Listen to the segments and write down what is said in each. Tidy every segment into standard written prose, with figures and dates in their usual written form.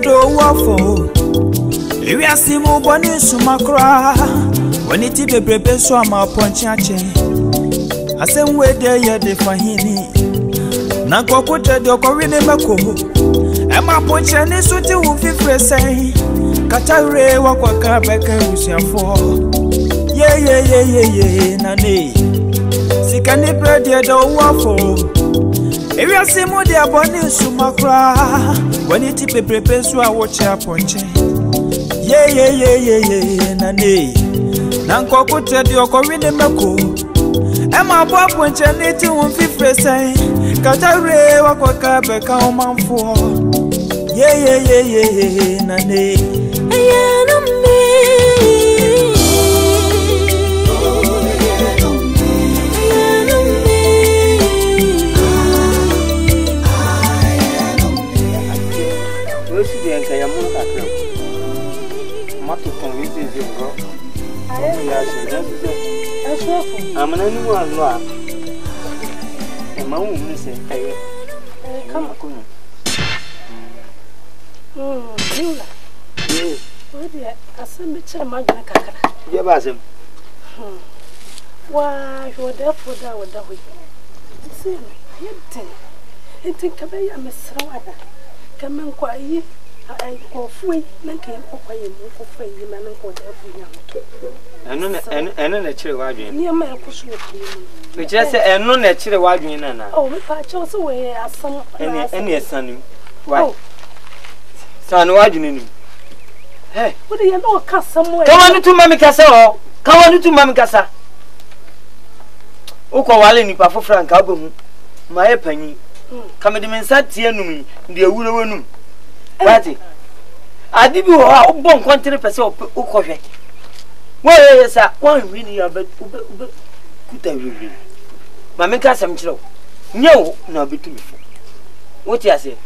do waffle. If you see more bonus, Sumakra, when it is a baby, so I'm a ponchache. I send where they are the Fahini. Nanko Kota do Corine Mako. Am I ponchane so to 50%? Katare Waka Kabaka Rusia for. Yeah, Nani. Sikani bread, they do waffle. If you see more, they are born in Sumakra. When it is prepared, so I watch your punch. Yeah, Nani. Nanko Kota do Corine Mako. Am I ponchane 50%? Katare Waka Kabaka Oman for. Yeah, Nani. I am me. I am not going to be able to do it. Jula, what did I send to Magna Caca? Yabasm. Why, you were there for that with the week. See me, you think. And think about your Miss Rawada. Come and quiet, I go free, and came for quiet, and for free, the man and quarter of young. And a natural wagon. Near my question. We just say, and no natural wagon, Anna. Oh, if I chose away, I saw any son. Why? Son, why do you need? Hey, what do you know? Cast somewhere. Come on to Mammy Casa. Come on to Mammy Casa. Oko Wallen, Papa Frank Album. My penny. Come at the men's at Tianumi, the Woollow Noom. Patty, I did you all born 20% Oko. Well, yes, I won't really have it. Could I really? Mammy Casam Chilo. No, be to me. What do you say?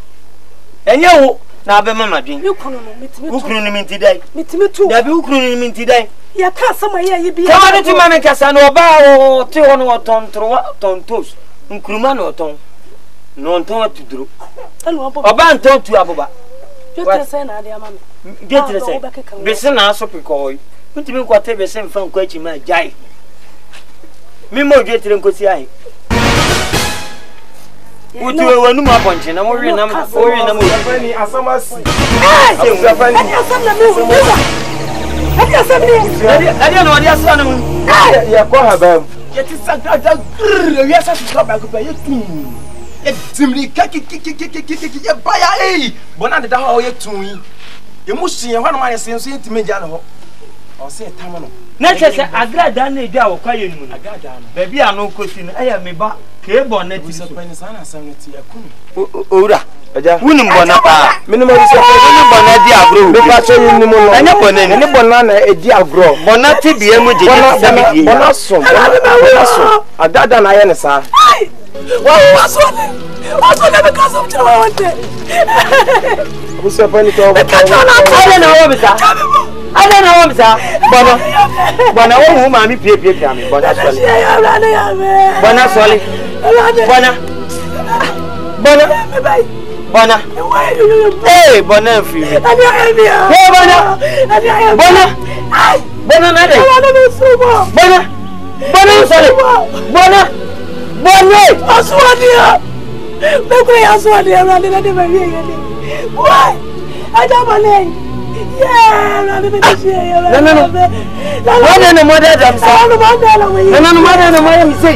And you. Now, Mamma, you couldn't meet me today. Meet me too. Have you couldn't meet today? Your customer, you be out to Mamma Cassano, Bao, Tontos, Uncrumano Ton, non Tonto to do. Oban told to Abuba. You can send out your mamma. Get to the same. Listen, I'll so precoy. Put me whatever sent from Quetching my jive. Mimo get to Nkosi. Would you want to punch and I'm worried? I am Bonnet is a penicillin and 70 acum. Ura, Winbonapa, minimum is a Bonadia, the passion in the moon, and a bonana, a diagro, Bonatti, the emoji, and a son. I got an ironsa. What was the cause of Joe? Who's a penicillin? I don't know, Bona. Hey, Bona, free. Hey, Bona. Bona. No, I'm not going to be able to do it.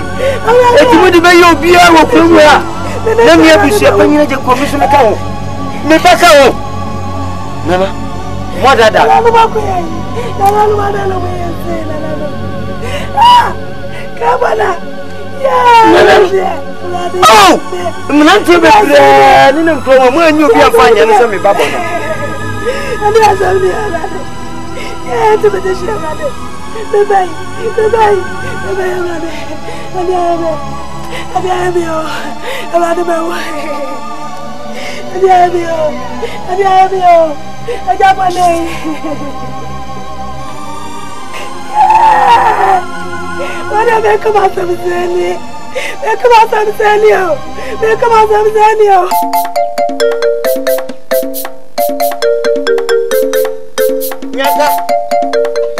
Nyata.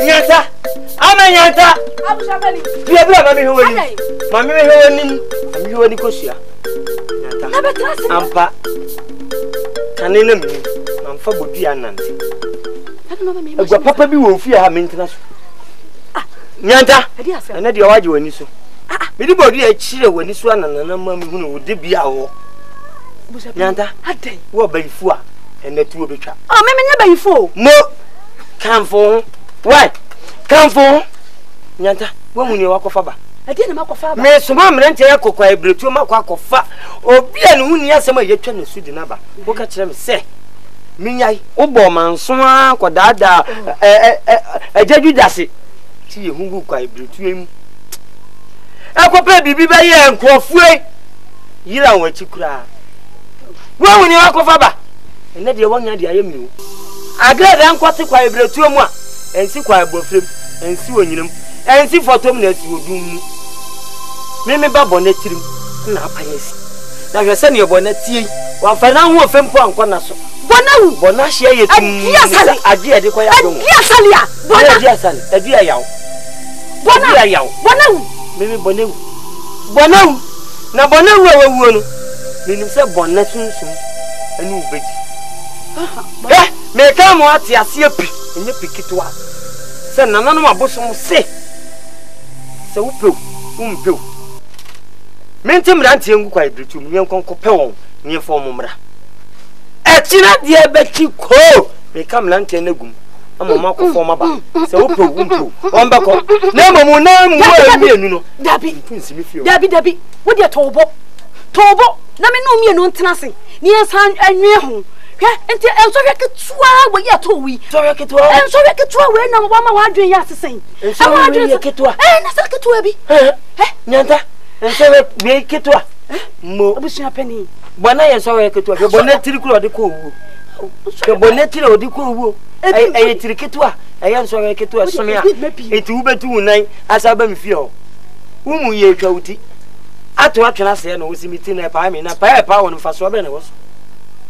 Nyata. Ama nyata. Abu Shabani. Bia mami huweni. Mami huweni. Mami huweni kosia. Nyata. Na betrasi. Ampa. Kanene mimi. Mamfa bodu anante. Agwa papa bi wo fie ha maintenance. Ah. Nyata. Ana de waje wani so. Ah. Midi bodu ya chire wani so anana mami hunu wo de bia wo. Abu Shabani. Nyata. Adai. Wo ba ifua. And the two of the oh, maybe never before. No, come for what? Come for Yanta, when you walk off. I didn't walk off. May some rent a cocoa, I blew to my quack of fat, or be an unia summer yet trying to suit the number. What catch them say? Minya, Oboman, Swan, Quadada, a judge, that's it. See who I blew to him. I could pay Bibi and Quaffway. You know what you cry. Well, when you walk off. And that the one that I am you. I got them quite a quiet bread to moi, and see quiet both and see when you and see for 2 minutes you do me. Mammy Babbonet, now I see. Now you send your bonnet tea, while Fernando of Fempo and Conasso. Bona, Bonacia, yes, I did the quiet. Yes, Salia, Bona, yes, I did. Bona, Yao, Bona, maybe Bono, Bono, now Bono, who will himself bonnet soon, and move it. Eh, me come out here, see a pig, and you pick it to us. Send another bosom, say. So, Poo. Mentum Rantium quite between young Concopo near Formumra. A china dear Betty Crow may come Lantanagum. I'm a mock of Formaba. So, Poo, one back up. No, Dabby, what your Tobo, let me know me and not nothing. Near San and near home. Yeah, and tell Elsorakatoa, we are 2 weeks. Sorakatua, and Sorakatua, we're number 1 doing as the same. And Sorakatua, and Sakatuabi. Eh, Nanta, and Sorakatua. Mo, Bushapenny. When I am Sorakatua, your bonnetil or the cool. Your bonnetil or the cool. I tricatua, I am Sorakatua, Sonia. It will be 2 nights as I been few. Whom we are county. I told you, I said, no, see me in a pie and a pie power and fast robiners.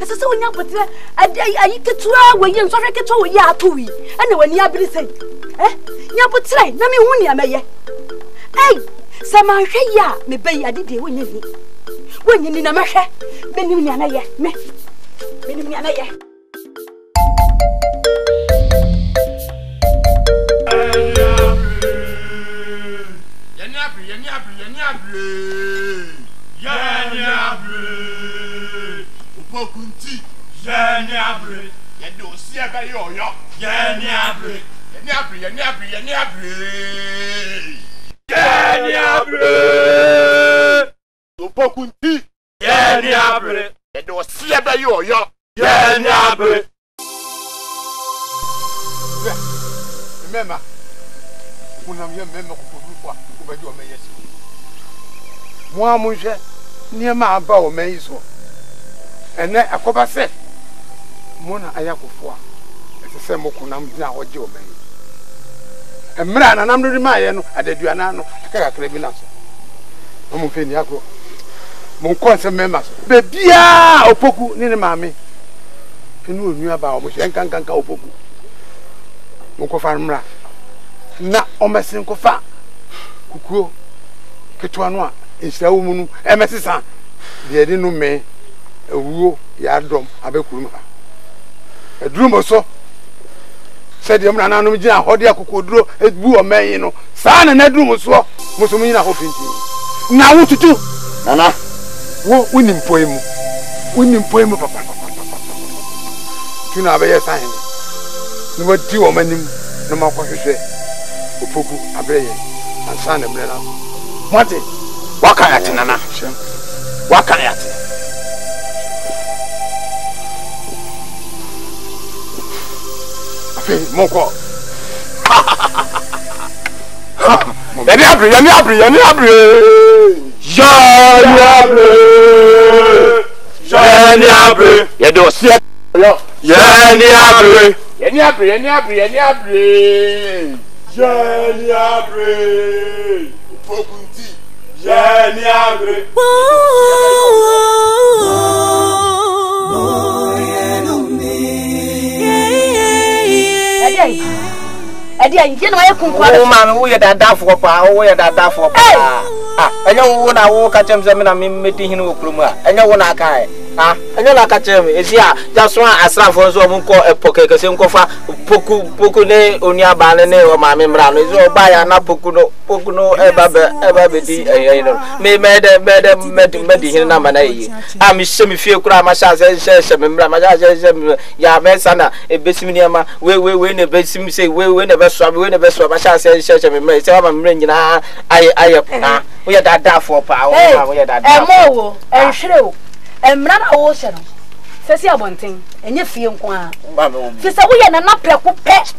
As a so young with it, I get 2 hours when you're sorry, get to a yard 2 weeks. And when you have been saying, eh, you put train, let me win ya, may eh, some are ya, me bay, I did win you. When you need a mash, Benimiana, yes, me, Benimiana, yes. Yanabi. Yaniabre, Upokunti, Yaniabre, Yaniabre, Yaniabre, Yaniabre, Upokunti, Yaniabre, Yaniabre. Remember, when I'm your member of your mayor. Moi, mon cher, n'y a pas au maïso. Et n'est à quoi passer? Mon ayako foi. Et c'est mon conam bien au dieu. Et m'en a nommé Mayano à des duanano à la crébilance. Mon finiaco. Mon conseil même. Mais bien au poco, ni le mami. Et nous, n'y a pas au monsieur, un cancan au poco. Mon cofarmra. Na, on m'a sin cofa. Coucou. Que toi noir. It's a woman, Emerson. They didn't know me. A woo yard drum, a becuma. A drum or so said the man, and Jana, or the could draw a boo or may, you know, son and a drum or so. Musumina hoping. Now what to do? Nana, what winning poem? Winning poem, papa. Tuna bear sign. No more two or many, no more for you say. Opoku, a bear, and son and brother. What it? Wakayati nana. Wakayati. Afi moko. Woman, we had that for power, we had that for power. I know when I walk at him, I'm meeting him with Pluma. I know when I cry. Ah, I know I catch him. Is here just one as I was on call a pocket, because you go for Pocune, Unia Balene, or my membrane. Is all by an Apocuno, Pocuno, ever be may medicine. I'm a semi few cramas as a member, my Yavesana, a Bessimia, we win a Bessim, say we win a Vestra, we win a Vestra, my shall say, such a member. I'm bringing I we had that for power, we had that more and show. And Rana Ocean, Cecilia Bunting, and your film. Sister, we are not prepared.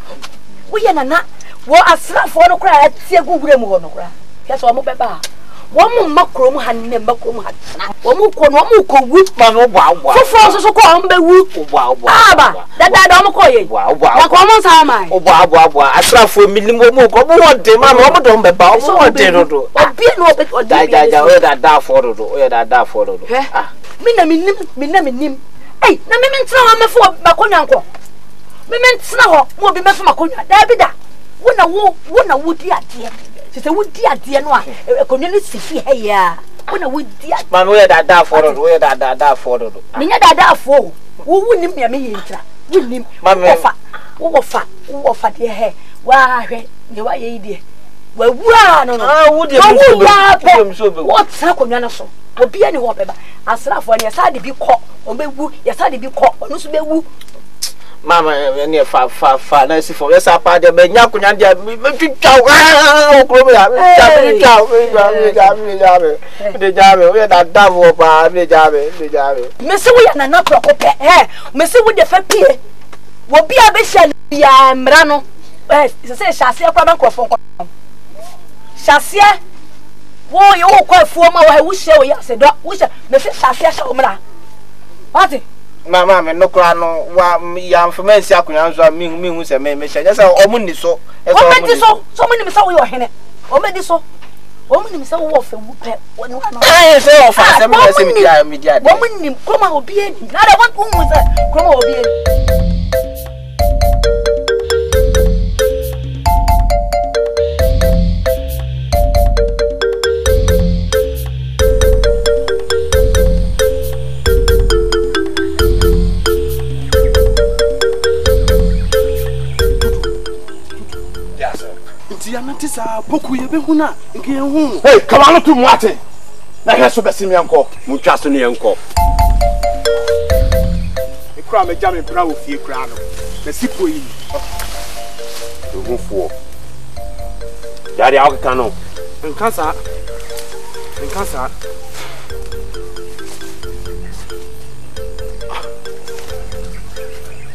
We are not. What a slap for no cry at Siago Gramonograph. Yes, one more papa. One more macrom had never come. One more whip man or wow. Two forces of combe whoop. Wow, wow. That I don't call you. Wow, wow. Commons are mine. Oh, wow, wow. A slap for me, more. Come on, dear, my mother don't be bound. So I didn't do. I didn't know that for the door. That for the door. Minamin, hey, no moments now I'm for Maconanco. Moments now will be for Macona, Davida. When I would dear dear. She said, would dear dear no, a community here. When I would dear man, where that for the way that for the Mina that for who wouldn't be a minitra, wouldn't him, Mamma, who offer dear hair. Why, you are a dear. Well, no, I would what's up on so? Or be any whopper. I slap when your side be caught, or be woo, your side be caught, or not be woo. Mamma, when you're far, nice for us, up at the Benyakunan, the oh, you all quite formal. I wish you said, wish I what? Mamma, no crown, me, I'm from Messia, I mean, who's a man, that's all money so. So many saw your henna. Oh, maybe so. Woman so often would pet one. I say, oh, I'm media. Woman named Chroma will be in. Not a one woman with that. Chroma will be in. Hey, come on to Martin. Now, here's the best in Yanko, Muchasson Yanko. The crowd may jam in proud with your crown. The sequel. The roof war. Daddy Alcano. And Casa. And Casa.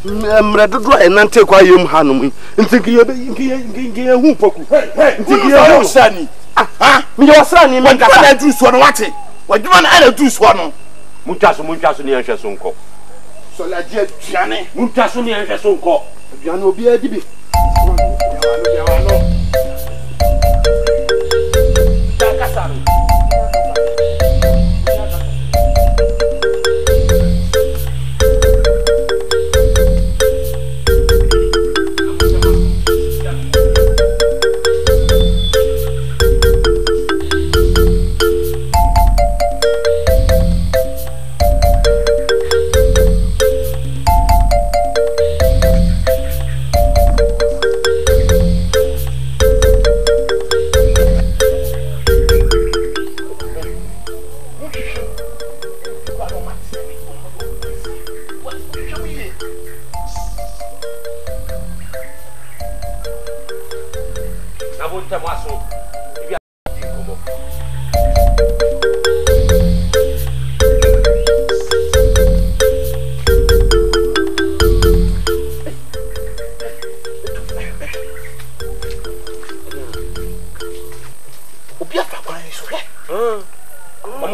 I'm ready to draw and take away your hand. And think you're a whoop. Hey, you're sunny. Ah, you're sunny. What do you want to do? What do you want to do? Muchasson. So let's get Gianni. Muchasson and Jassonco. Gianno be a debit.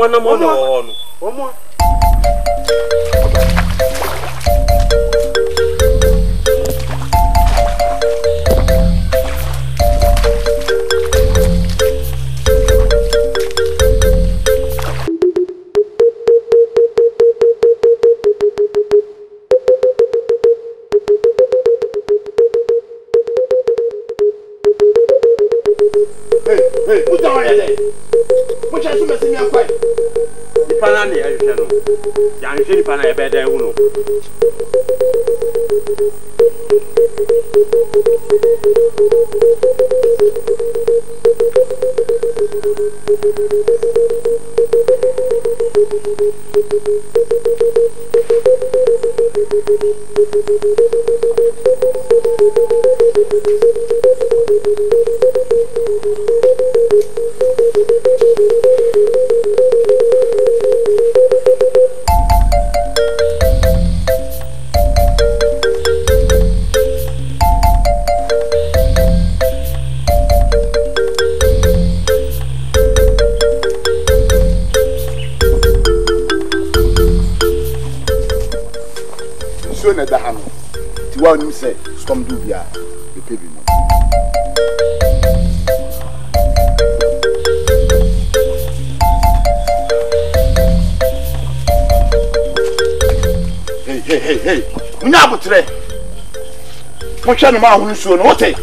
One more. Hey, put down your leg. Which I should have seen your fight. The Panani, I shall know. The Angelic Panay better, who know. Pushing him out on his own, what it?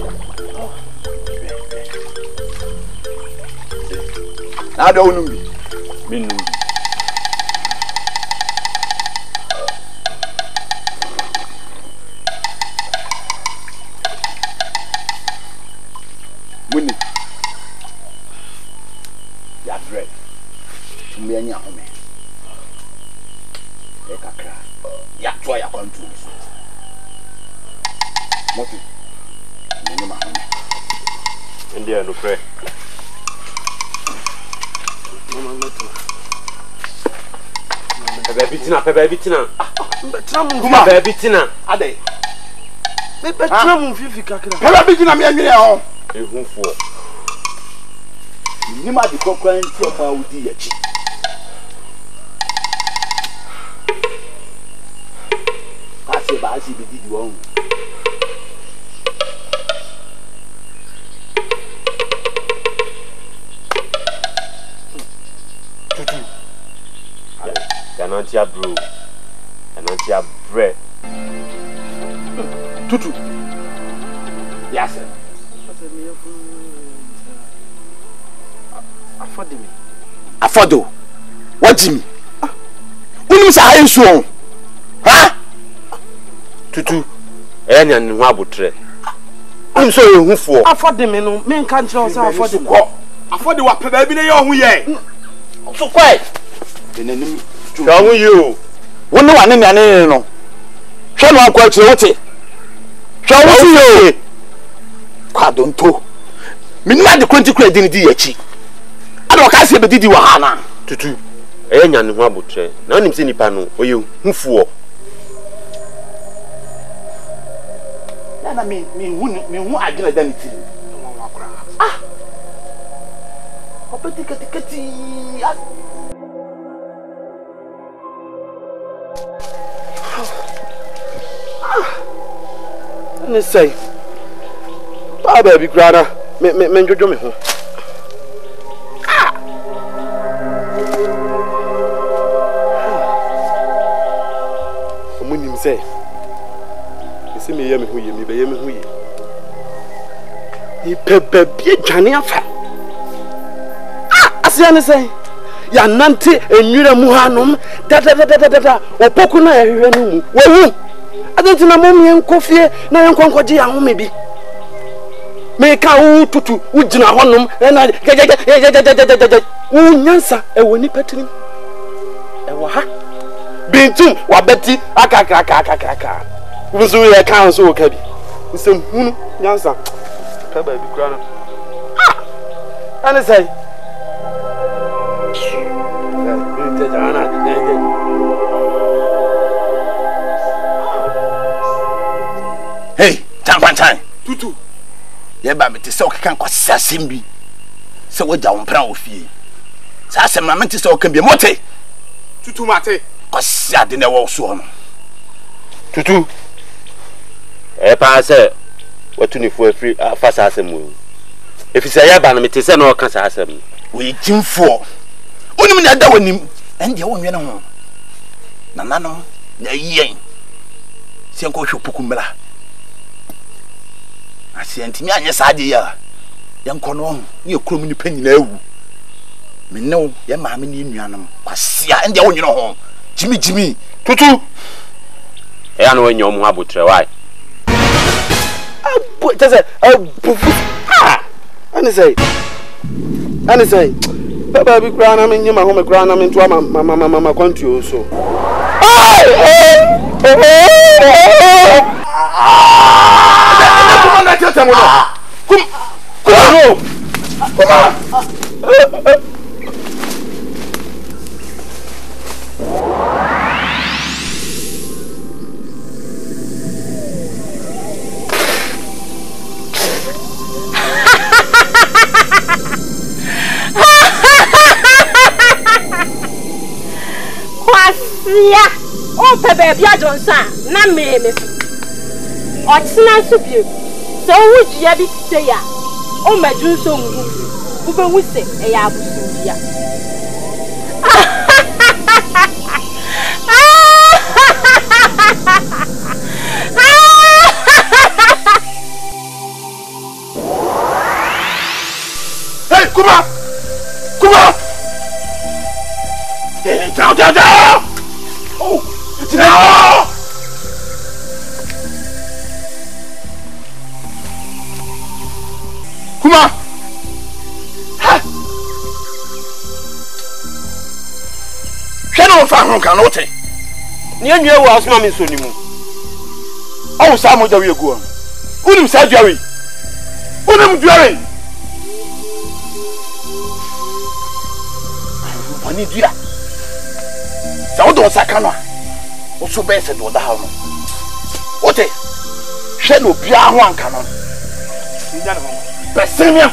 I don't know. Winnie, you're right. To me, any home. Take a cry. You try your control. Nothing. India, no pray. Baby Tina. Bread. Tutu. Yes, sir. Afford me. What Jimmy? Who is I so? Huh? Tutu. Any and Wabutre. I'm sorry, who for? Afford them, no men can't afford them. Afford the what baby, they are who ye. So quiet. Tell you. One no one in no. Shall not quite it. Shall we? Quadon too. Minimum the quantity didn't DH. I don't cast a bit Hana to do. A young one tre. None of any panel, or you, who for? Nana mean, who I get identity. Ah! Let's say, my baby, Grana, men, you do me. When you say, you see me, you be I say, Yanante and Yura Muhanum, or Pokuna, Renu. I don't know, Mommy and Coffee, Nayan Concordia, maybe. Make a to Ujina Honum, and I get Yansa, a winnie petting. And what? Being too, Wabeti, Akaka. Was doing a council, Cabby. Some Yansa, Cabby, Grana. And I say, hey, Tanquantan. Tutu. Yeah, but it's so can't quite sassy me. So, what down proud of you? Sasa mamenti se okan bi mote. Tutu mate. Osia de na wo so ono. Tutu. E pa se watunifo afri afasa asemu. Efisa ya ba na meti se na okan sa asemu. We jimfo. Onim na da wonim. Ende wo nwe na ho. Nanano na yiyen. Se nko hwepoku mra. Asiantimi anye saade ya. Yanko no ni ekrom ni pani na ewu. Minno ye maame ni nuanom kwasia ende wo nyino ho jimi tutu e ana wo nyom abotre wai abo tese abo ah ani say baba bi kura na me nyima ho me kura na me ntua mama kwantio so come on Yeah, oh, baby, I don't say, not me, miss. Or it's not so beautiful. So, would you have it say, oh, my dream song, who would say, I have to do ya. Hey, come on. Hey, down. Oh! No! Kuma! Ha! Shadow of Farron cannot take. Near you was Mammy Sunimu. Oh, Samuel Dario. Wouldn't say Jerry? Wouldn't Jerry? I need you. I don't know what's the best of the house. What a shadow, Pierre Juan Canon. Persevere,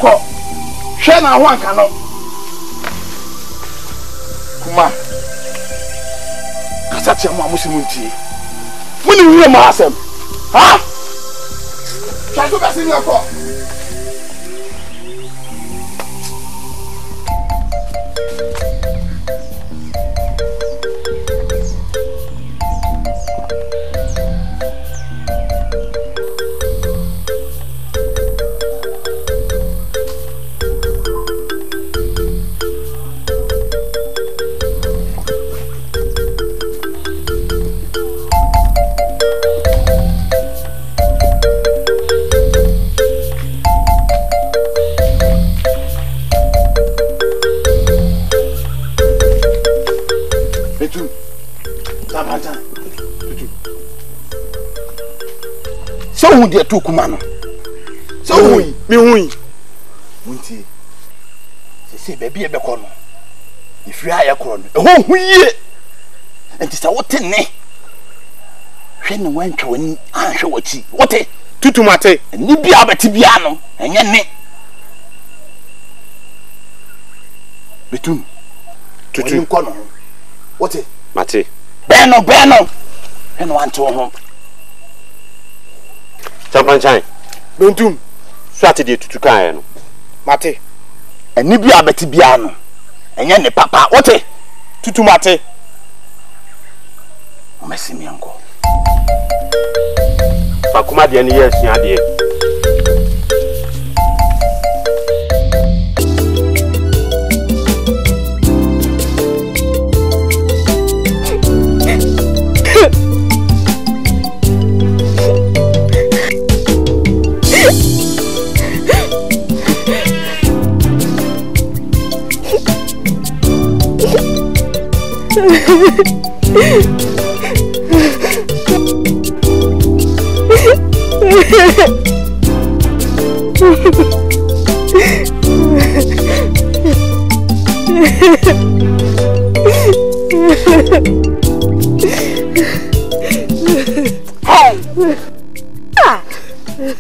Shanna Juan Canon. Kuma Cassatia Mamusimuti. When you hear Massam, ah, try to pass in your call. Who did two command? So we, Munty, say, baby, a corner. If you are a corner, oh, we and it's a what in me. Shen went to an answer what she, what a tutumate, and Nibia Batibiano, and yan me. Between two corner, what a mate, Bano, and one to home. Champagne, don't do Saturday to Tucano. Mate, and Nibia Betibiano, and Yanni Papa, what a tutumate. Messi, my uncle. Pacumadi, and yes, my dear.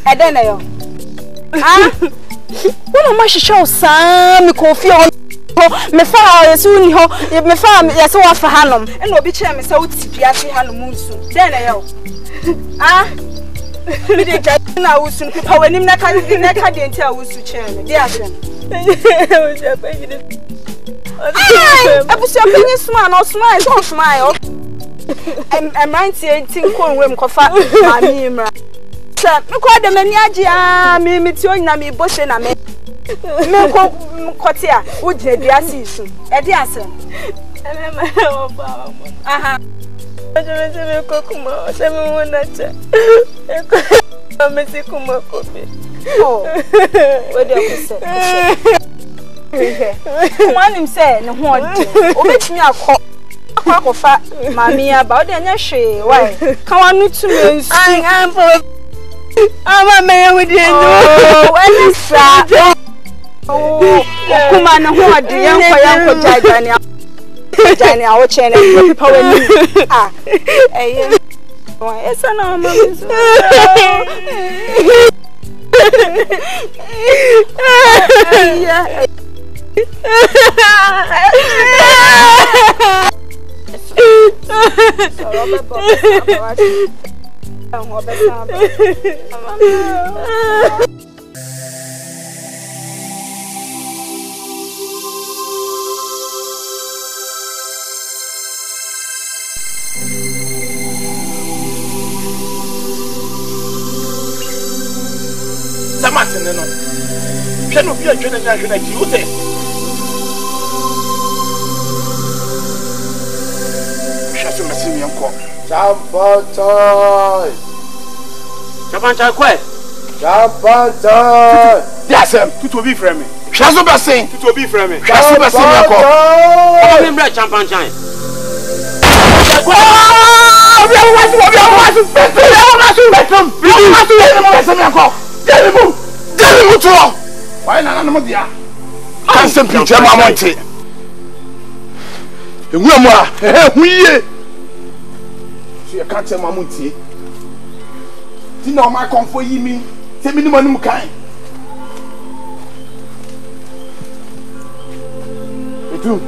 I don't know. What am I show Sam? me fa yesu ni ho me fa yesu wa fa hanom e na obi kire me sa utiduase hanom nsu den na yo ah me de ja na usu pa wanim na ka de ntia usu kire me de asem o je pa yide abusi opinion smile no smile don't smile em rantie tin ko nwem ko fa mami mra sir me ko de mani age a me meti onyina me bo hwe na me Meko kotia o je diasi isu e di asem e me o baba mo aha o je me ko kuma o se me wona cha e ko me se kuma ko be o o de ko se kuma nim se ne ho odi o betimi akọ akọ fa mami aba o de nya hwe why ka wanu tu me nsu an po ama me wo de ndu o wani sa Oh, come na who are the young Daniel, Ah, it's an arm. Samatene no. Pye no bi adwene na adwene ki ute. Shasu masimi yanko. Champantoi. Champantoi kwe. Champantoi. Yasem, tutu obi frame. Shasu basin, tutu obi frame. Shasu basin yanko. Oba mi mra champantoi. Obi awasu Delimu to all. Why not? I'm simply Jamamonte. The woman, we can't tell Mamunti. Do not my comfort, you mean? Tell me the one who can. You do.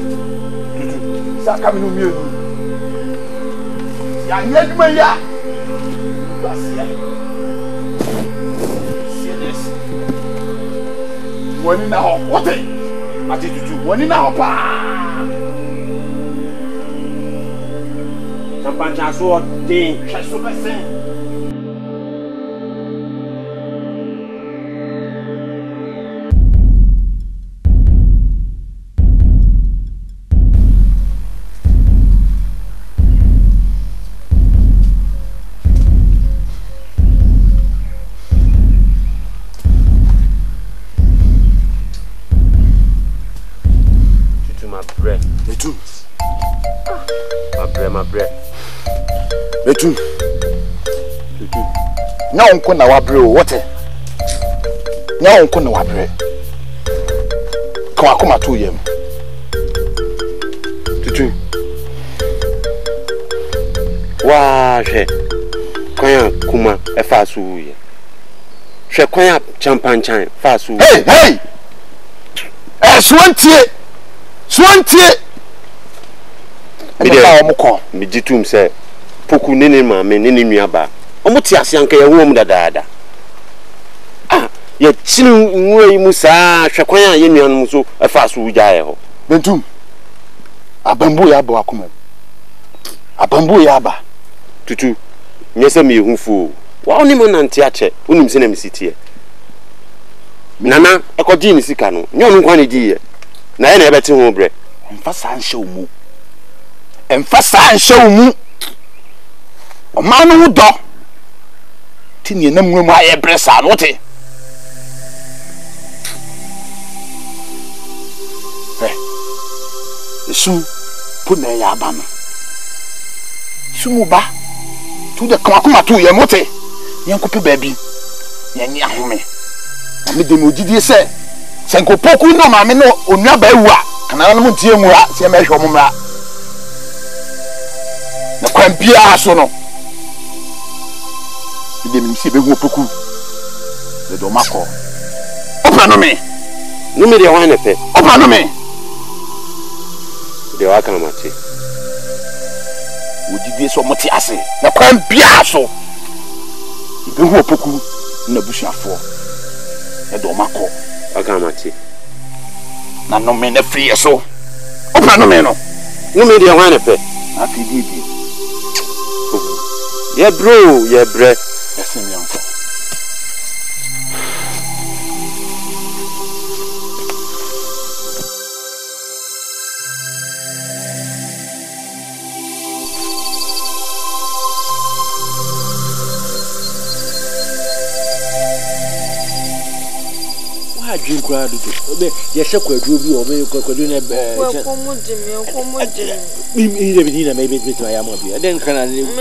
Sacamino Mule. Young Yadmaya. One in the hall, what it? I did you do one in the hall. Champagne, so ding, Chasso Bassin. Now unko na wabreo wote. Now unko na wabreo. Kwa akoma tu yem. Tutu. Wa she. Kwanya kuma e fa su ye. She kwanya champagne fa su. Hey hey. Eh swantie. Swantie. Me da omko. Me jitum se poku nene ma me nene nuaba. Omutiasi anka ye wo mu dadaada ah ye chinu nwe mu saa hwekwan ye nuanum so afa so ujae ho bentum abambu ya ba akoma abambu ya ba tutu nyese me ehufo wa oni mu nante ache onim se na misitie nana ekodi ni sika no nyonu kwa ne diye na ye na ebete ho bre emfa saa anhye omu o manu hu do Ni na mwe mwa yebresa note eh isu puna ya abano sumuba tu de kama tu ye mote yankope baby yani ahome na me de modidi se nkopoku no ma me no onua ba ewa kana no ntie mura se me hwo mura na kwampia aso no de minsi be gopoku de domako opano me no me de wanete opano me They are coming at you. Would you be so much as it? Now come be so. You go up to the bush and fall. You don't make it. I come at you. Now no man is free so. Open no man no. No man is one of it. I feel it. Yeah bro, yeah bro. Yes me uncle. Jim cried, yes, I could do you or maybe Cocodina. Maybe with my ammonia. Then can I mean to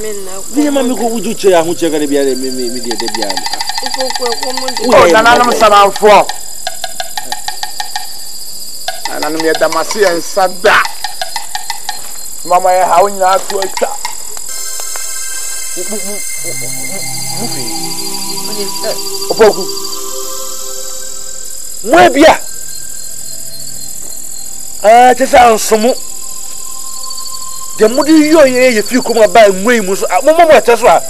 men now? The mamma would you chair which are going to be at the media? Anonymous around four. And I'm at the Masia and Sada. Mamma, how in that to a chap? Movie. Mwebia! Tesa ansomo. De mudi yoye ye fi kuma ba nwe mu so. Momo teswa.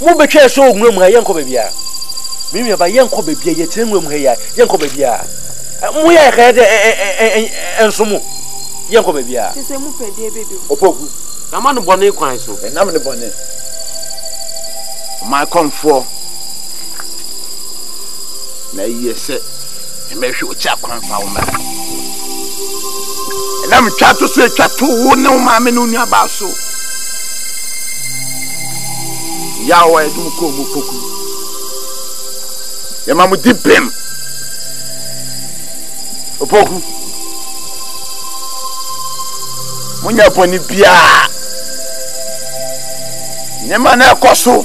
Mo betwe so ogwem ha yenko bebia. Mimi ba yenko bebia ye tenwem ha ya. Yenko bebia. Mo ya ka de ansomo. Yenko bebia. Tesa mu pede bebe. Opoku. Na ma no bone kwan so. Na ma no bone. My comfort. Na yese. And make sure chap can't found that. And I'm trying to say, chat to no mammy, no near basso. Yahweh, do come, Poku. Your mamma dip him. O Poku. When you're upon it, be a Neman Cosso.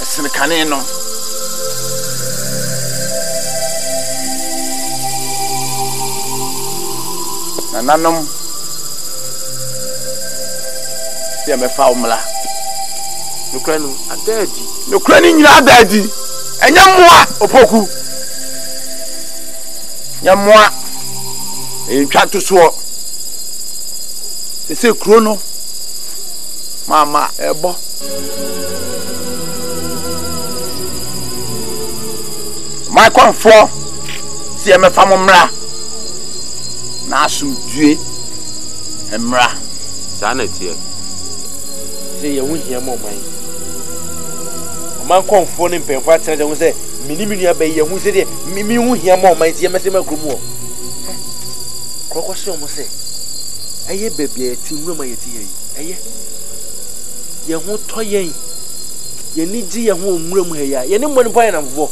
It's in the canino. Nanum, they are formula. No cranny, a daddy. No cranny, you are daddy. And Yamwa, Opoku Yamwa, you try to swap. They say, Chrono, Mama, Ebo. My comfort, see, I'm a family. Nasu Dieu Emra Sanity. Say you won't hear more mine. Man confounding Penfat and say, Minimia Bay, you won't say, Mimi won't hear more, my dear Messima Grumo. Crocosome must say, Aye, baby, a team room, my tea. Aye, you won't toy. You need dear home room here. You need one pine and walk.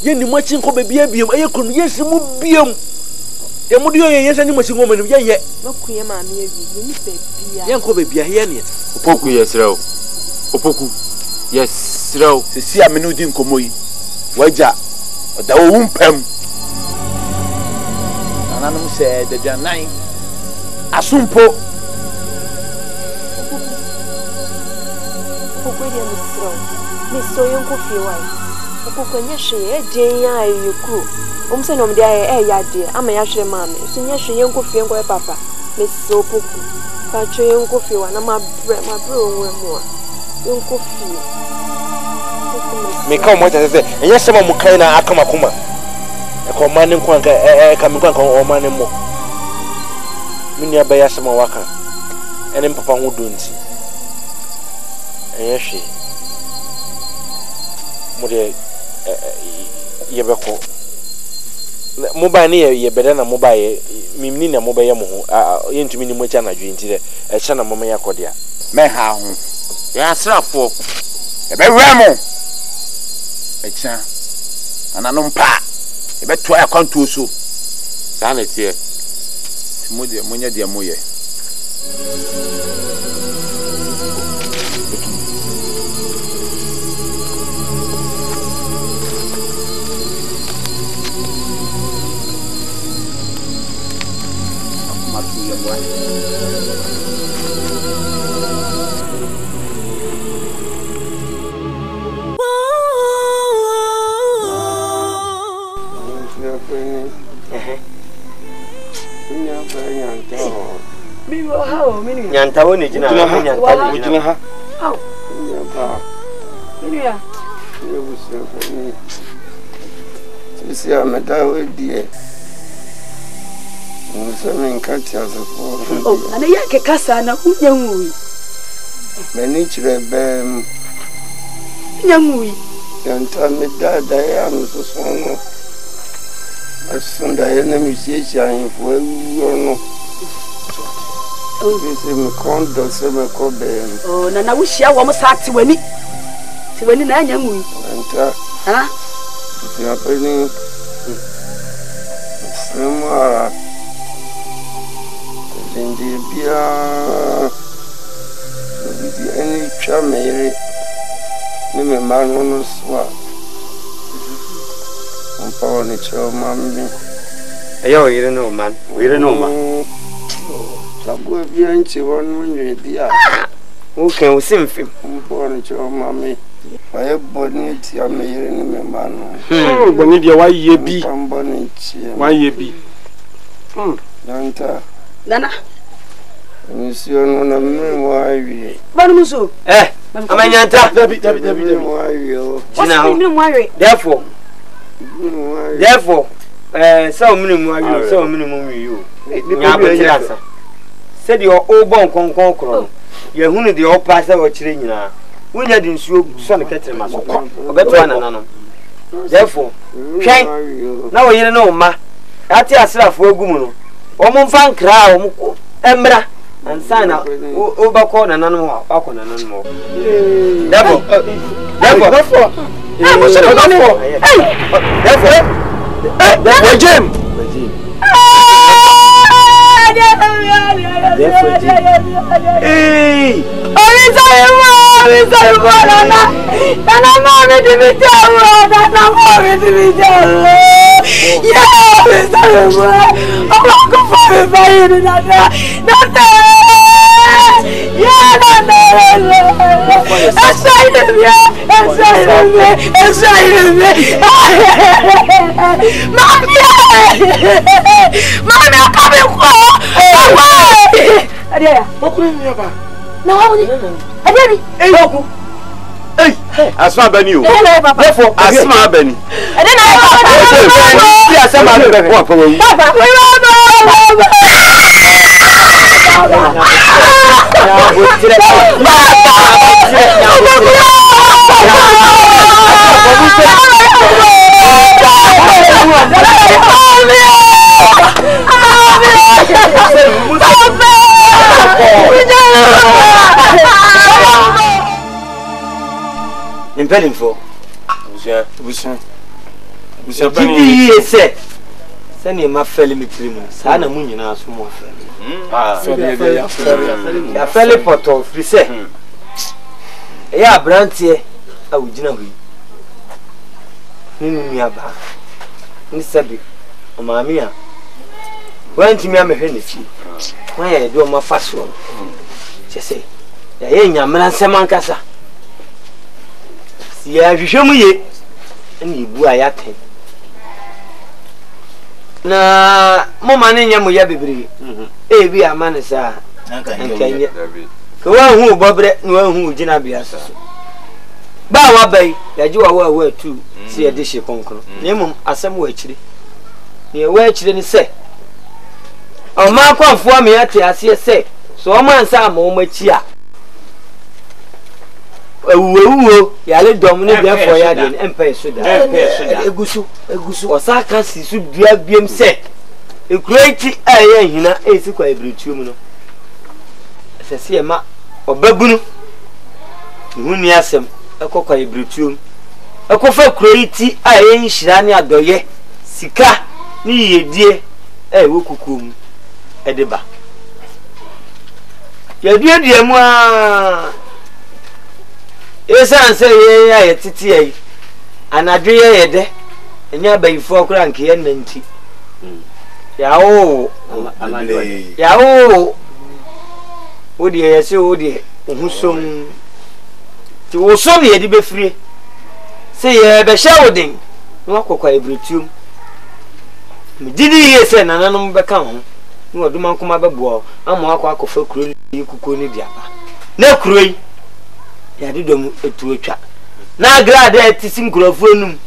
You need watching for baby, I could yes, move beam. The moody, yes, any machine woman, yeah, yeah. No, queer, my baby, it. Opoku, yes, row. Opoku, yes, row. The sea, I mean, you didn't come away. Wager, but the womb pem. Ananum said that they are nine. Asumpo. Miss Soyunko, few wife. Opoku, dear, you cool. Umseno mdiaye yadie ama yashire mame sinyeshe yenkofi enko papa meso poku pacho yenkofi wana mabre onwe mo yenkofi meka omota sese enyesema mukaina akama kuma eko mane nkwanka kamikwa nko omane mo minya bayasema waka ene papa hudo nti enyeshe mure yebeko mobile near ye better than mobile, Mimina mobile Yamu, into me much energy into a son of Mamma Cordia. Meha, yes, for a better Ramo, a chan, an anumpa, a better I come to so. Sanity, Mudia, Munia, dear Moya. Nyanta Sunday, let me see. I'm for you. This is my condo, so my cobble. Oh, Nana, we share one sack to any. To any man, young we. Huh? It's happening. It's no more. Then the beer. Any charm, Mary. Name a man on a swap. We don't know, man. Who can we send him? I have bonnet, I'm hearing me, man. Bonnet, why ye be? Why ye be? Nanta Nana, Monsieur, no, why? Banmuso, eh? I'm therefore. Therefore, so minimum, so minimum you. Said your old bone conqueror. You're one of the old pastor or children. We didn't shoot son of Catrimas or better. Therefore, now you know, ma. I tell yourself for a woman. Omon fan crow, Embra, and Sana overcorn an animal, back on an animal. Therefore. Hey, what's the money? Hey, that's it. Hey, Jim. Hey, No, do man come up a boar. I'm walk for cruel, you could call it the upper. No cruel. Ya did them to a chat. Now glad that is in Grofonum.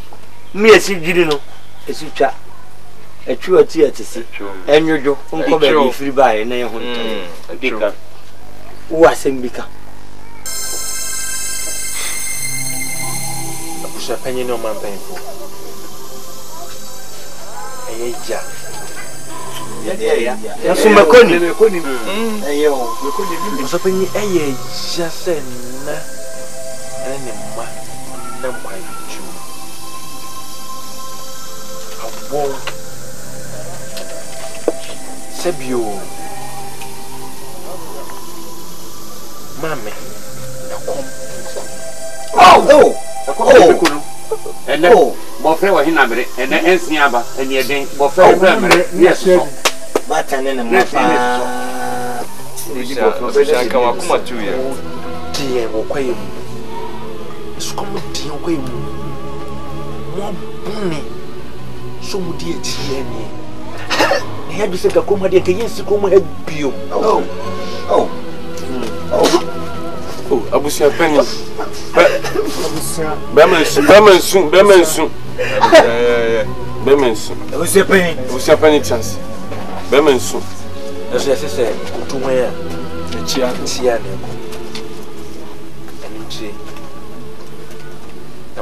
Me as you didn't know. As you chat. A true at sea. And you do uncover free by a name. A dicker. Who are saying Bika? I push a penny no man painful. A yeah. So me koni. Ayo, me koni bi. So pani eye jase na. Ana ne ma na ma ju. Abo. Sebio. Mame. Na kom. Oh. And oh. Bofre wa hinamre. And ensiaba. And yeden. Bofre remre. Yes. But I never come up to you. Dear, okay. It's come with the way more bony. So, dear, he had to say, come at the yes to come ahead. Oh, I was your penny. Bemenson. I was your penny chance. Bemensu, as I said, to wear the Chiantian and Jay. The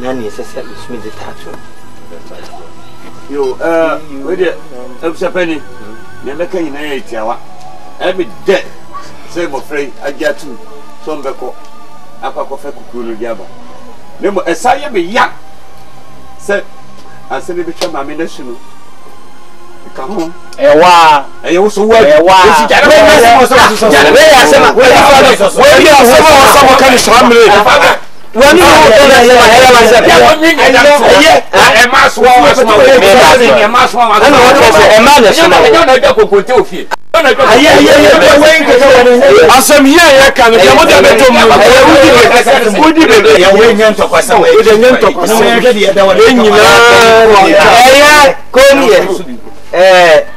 Nanny is a service with the tattoo. With it, Upsappenny, Yamaka in 8 hours. Every day, same buffet, I get to some beco, a pack of a cuckoo yabba. Nemo, a sire be yak. Said, I said, it became my national. Come Ewa, I also work. I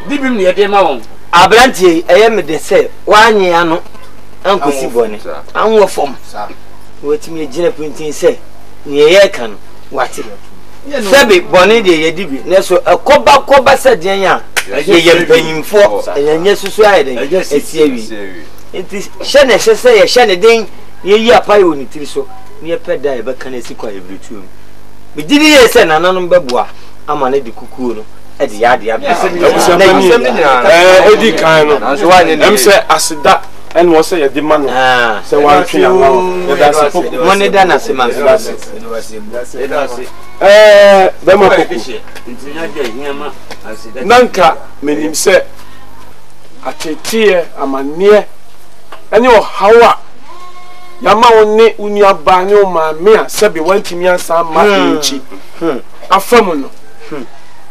give me a demo. I grant ye, I am the same. One year, Uncle Siboney. I'm more form, sir. What me a dinner printing say? Near can what it? Sabby, Bonnie, dear Dibby, Nesso, a cobba said, Jania, I paying for, and yes, society, yes, it's heavy. It is Shanna, say a Shanna ding, ye are pie when it is so near pet die, but can I see quite every two? We did hear send an unbabwa, I'm an eddy cuckoo. I said,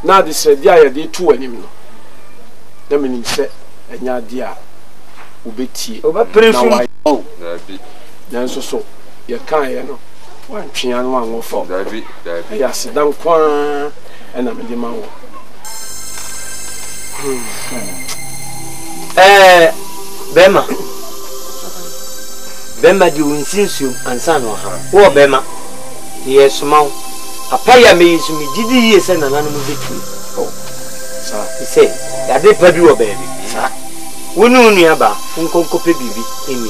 now they said, "Yeah, I did two anymore." Then when he said, "And your dear, ubeti." Oh, then so you can't, you know. One piano, one more for. I sit down, and I'm in the man. Bema, you insist you and son or her. Bema, yes, ma'am. A paya me to me, did he send an animal victory? Oh, sir, he said, that they paid you a baby, sir. We know nearby, Uncle Copy Bibi, Amy,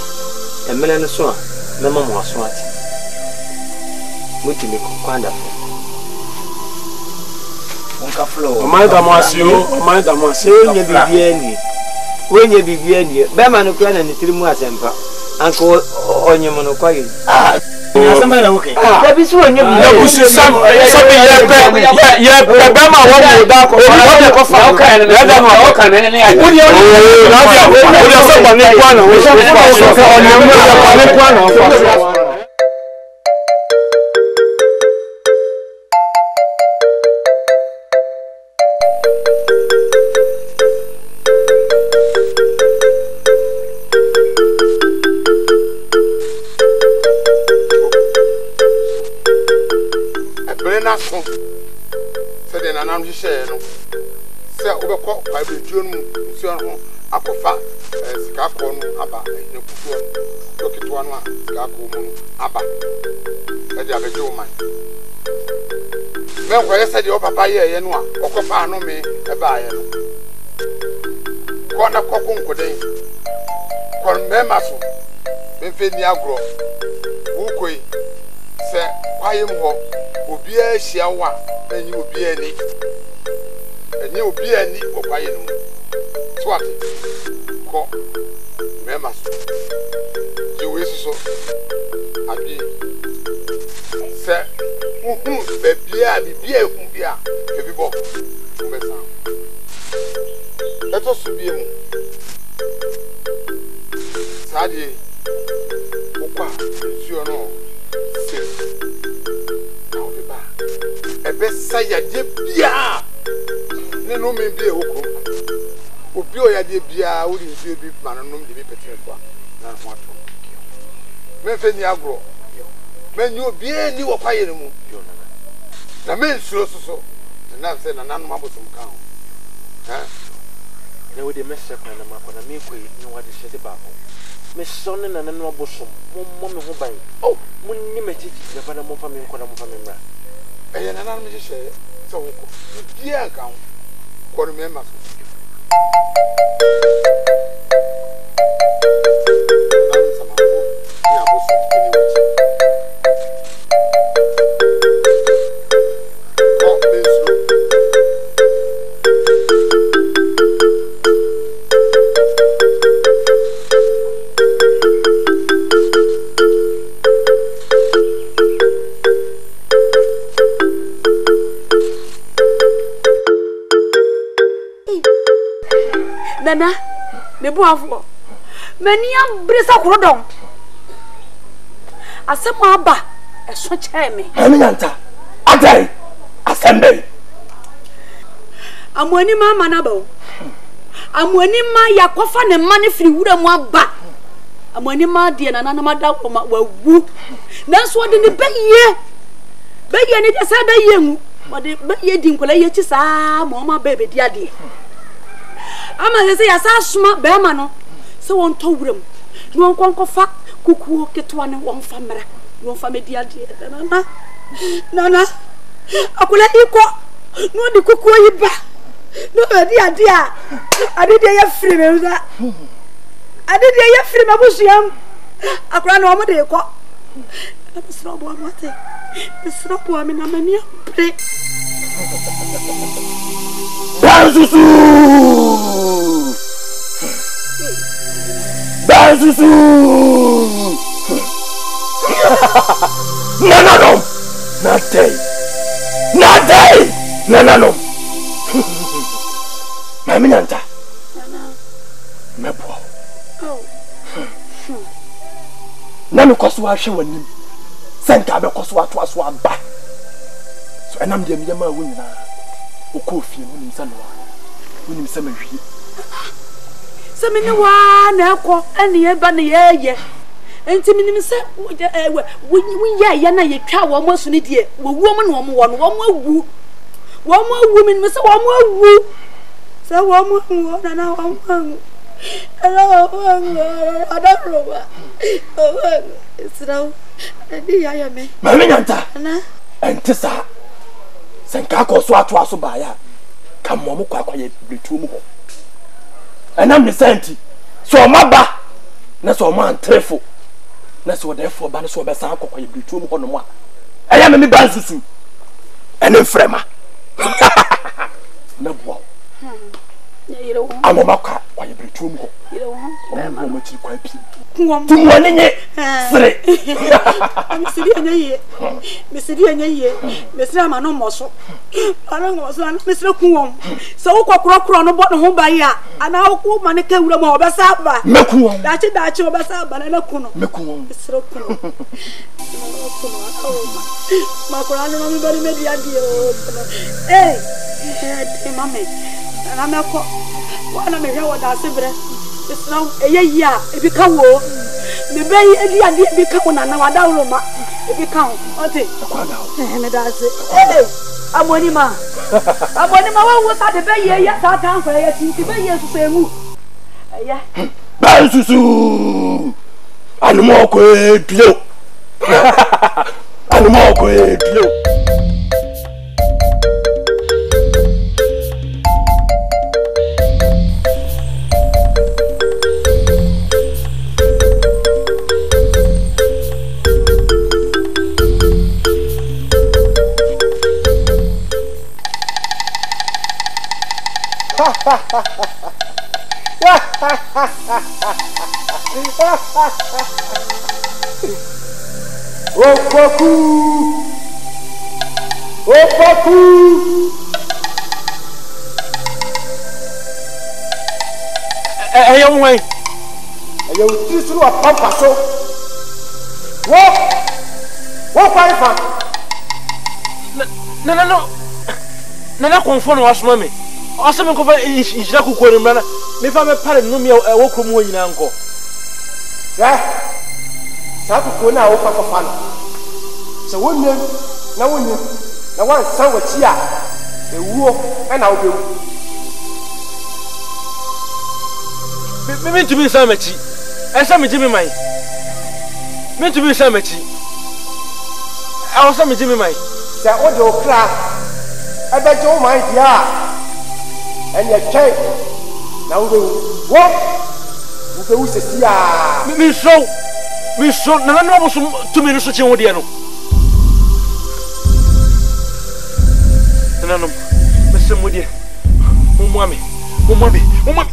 and Melanasua, Mamma was smart. What you make wonderful. Uncle Flo, Madame was saying, you be any. When you be any, Bama no clan and the Trimwas Emperor, Uncle Onyamonoquay. Ah! Somebody and you will be any, and you will be any for buying. Swat, call, memas. You wish so. I be, sir, let us be him. Sadie, Opa, you know, Saya debia, no me be Oko. Opio ya debia, would you be manum de Petriqua? Now, what? Menfeniagro, when you be a new acquired moon, the men so so, and I said an animal was some cow. There would be a mess up on the map on a milk way, no one said about Miss Son and an animal bosom, one woman who buy. Oh, when you met it, the Panama family, Panama. I am not going to say it. So, you can't count. What remember? Nana, the boy of many young brisa crodon. I said, Maba, a switch hammy. Aminanta, a day, a Sunday. I'm winning my manabo. I'm winning my yakofan and money free wood and one back. I'm winning my dear and another madam or my woo. That's what in the bed ye. Beg ye need a Saturday young, but ye didn't call ye to Mama baby, dear dear. Ama say asasuma be ma no se won to wuram ni won konko fa kukuo ketwa ne won fa mra won fa media de nana nana akula iko no de kukuo yiba no media de a ade de ya free me za ade de ya free me busuam akura no omode iko abisro bo amate bisro bo amina mania pre Bazuzu! Nananum! Natay! Natay! Nananum! Maminanta! Mepo! Nami Koswa Shiwanim! Sankabe Koswa Twaswa Ba! So I'm the Yama winner. Okofi, Munim Sanwa. Munim Samashi. So many one alcohol and the ebony air, yeah. And to me, sir, we yana ye cow almost in it. One more woman, Miss. One more woo. So one more, and now I'm hung. Hello, I don't know. Oh, it's now. And the I am me. Maminanta and Tessa Sankako Swatwasubaya. Come, Momuka, be two more. And I'm the senti. So my ba. That's what man trefo. That's what therefore ban so be san kokwa be tu mo no. I am me ban susu. And frema. Na bo. Amomaka, why you bring Tungo? You don't want to quite Messina, and I'm not caught. What am I here with that? It's now a year. If you can't walk, the very idea if you can't now, I don't know. If you can't, what is it? Hey, Abonima. Abonima, what was that? The very year, yes, I can't play. I think the very year to say, move. Yeah, Bansu. I'm more good. I'm more good. Opaku! Hey, young way. You see through a pump or so. Walk, No. I said, I'm going to go to the house. And your child now they walk. We will see ya. We saw. Now we must do many such things. Now we must do many. Umami.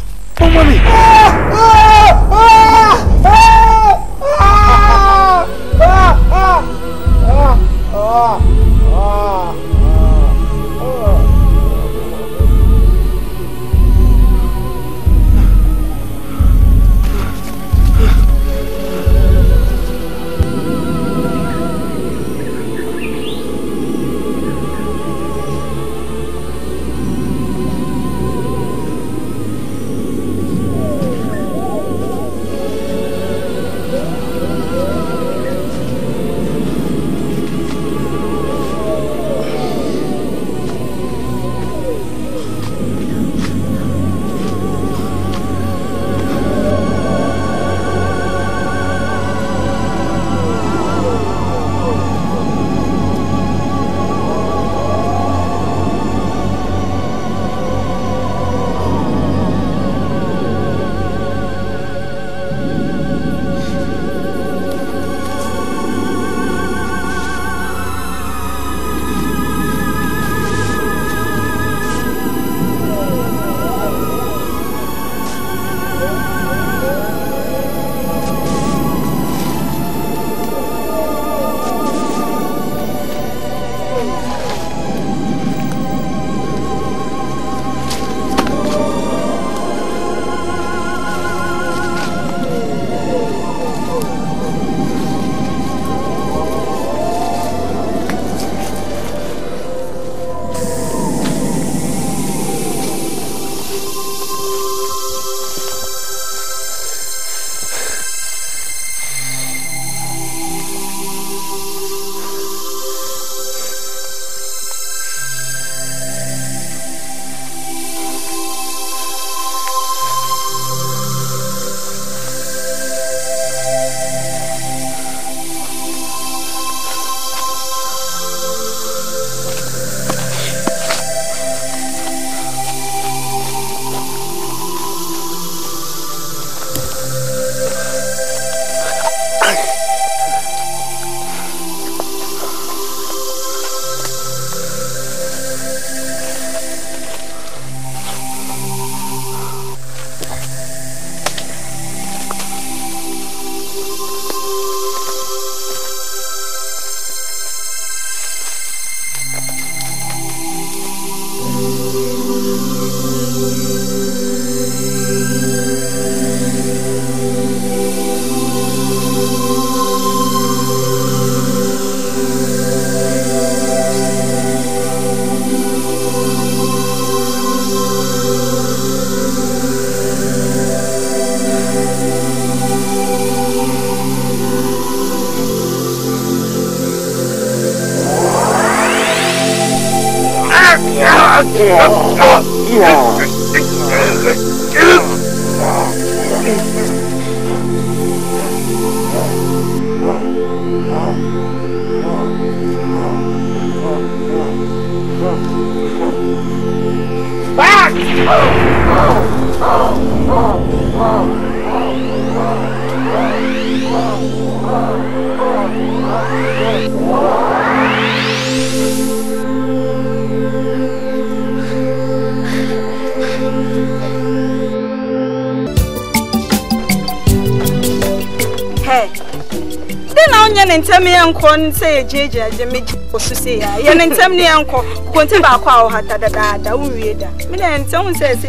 Say Jaja, the major Susia, and then some uncle, Quantiba, Hatada, Ueda. Then someone says,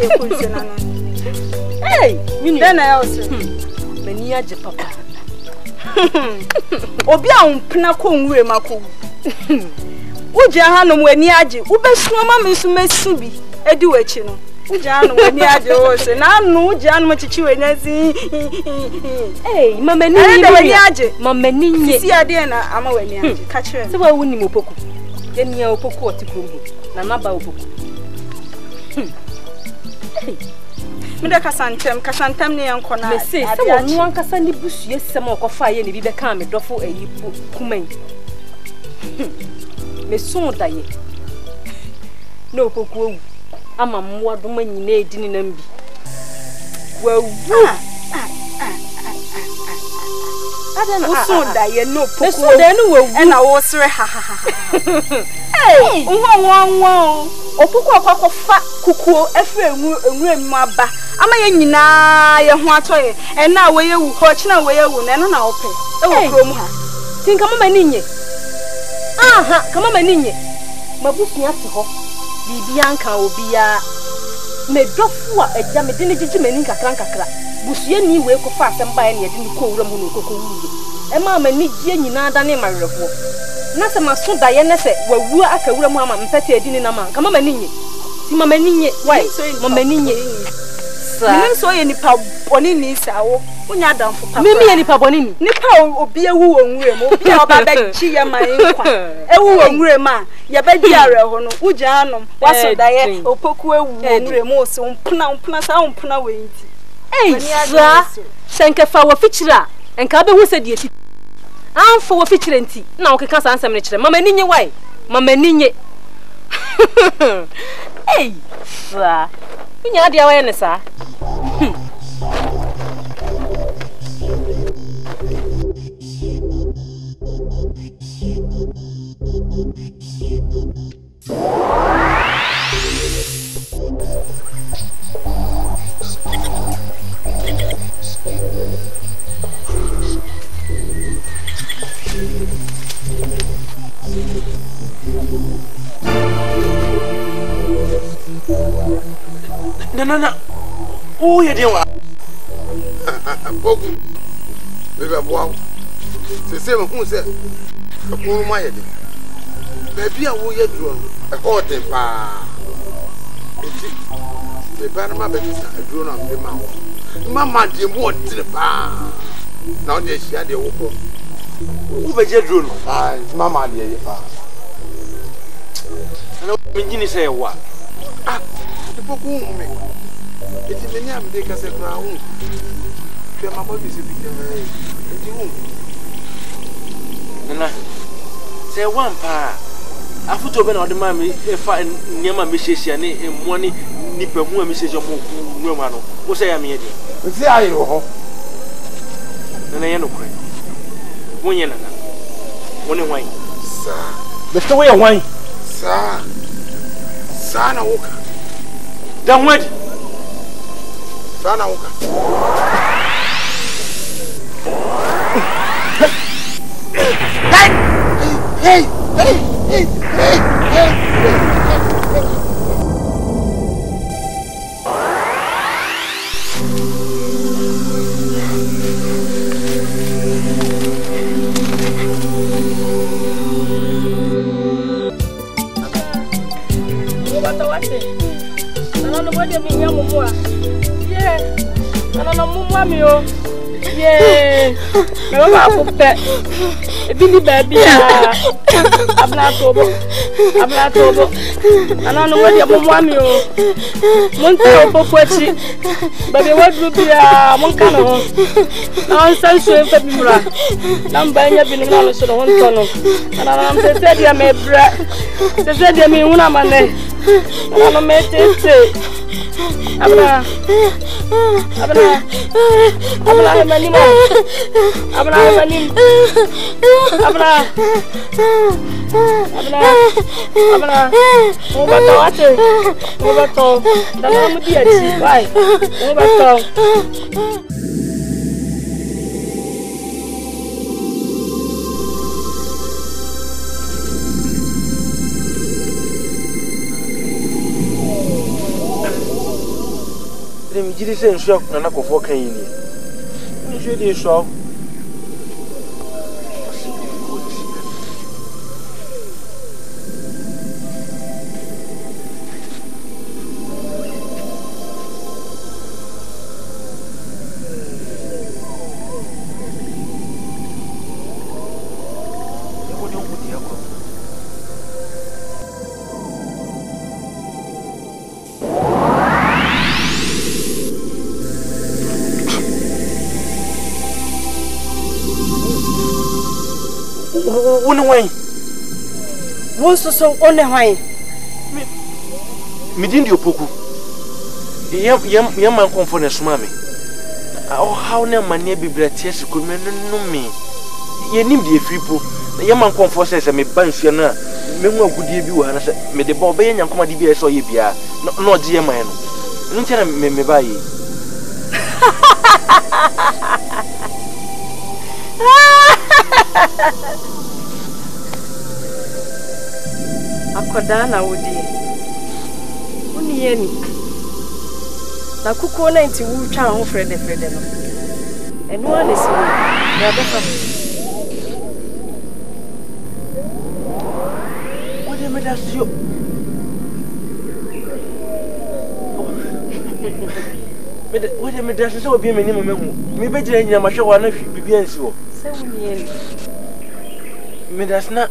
hey, then I also Mania Papa. Obian Pnacum, Macu. Ujahan, when Yaji, Ubesuma, Miss Messubi, a duetino. Ujan, when Yaji, and I know Jan Machu and Nazi. Hey, Mamma Yaji, Mamma Nia, I'm away. Catch her, so I wouldn't move. Then you'll poke what to go. Namaba book. Mother Cassantam, near Connor, say, someone one Cassandi bush, yes, some of fire, and be the calm, a doffle, a you pumain. May soon die. No poke. I'm a more woman, you didn't be. Well, I don't know, soon die, no poke, then we and I was ha ha. Hey, wow, Opuko, Papa, fat cuckoo, every room, my back. Am I in your water? And now where you watch now where you will never know. Oh, think I'm a ninny. Ah, come on, my ninny. My book, you have to hope. Bianca Obia made drop for a damn gentleman in Cacranca. Busia knew where to fast and buy any didn't call them who could. A mamma needs Jenny Nada name my report. Nothing must so Diana said, well, we are a woman and petty dinner. Come on, Manini. Mamma, why so Mamma? So any Pabonini, so when you're down for Pammy and Pabonini. Nipa will be a woman, be a bad cheer, my own grandma. Your bed, Yarrow, Ujanum, was a diet or poke and remorse on Puna Wait. Eh, Sanka for a feature, and Cabin was a deity. I'm for a feature and tea. Now, can't answer me, Mamma Nina, why? Mamma Nina. Eh, sir, you know the awareness, sir. No. Oh, you do what? The same who said, a poor my baby, I will get drunk. I caught them. The Panama babies are drawn on the mouth. Mamma, dear, what did the bar? Now they share the open. Who was your drone? Ah, Mamma, dear, I don't mean to say what. The book won't make it in the name they can say crown. They are my bodies if you can. Say one pa. I put over on the mammy if I near my missus and money nipper who misses your woman. What say I mean? Say I know. Then I end up crying. One yen and one wine. Sir, that's the way of wine. Sir, Sana Walker. Then wait. Sana Walker. Yeah. I'm not I'm just shocked. I'm not going to I'm just shocked. So only wine. Me didn't you poku? Young man come for this mammy. Oh, how near my neighbor Bratias could know me. You need the free pool. The young man come for says I may bounce your nerve. May one good debut and I said, may the bobby and come at DBS or Yibia. No, dear man. No time may buy you. Kodana wodi uni eni na kuko na nti wu twa ho frede no enu ane si na be fa wodi me da sio wodi me da sio obi me ni mo mehu me be jira nyama hwe wa na hwe bibia nsi wo se uni eni me da sna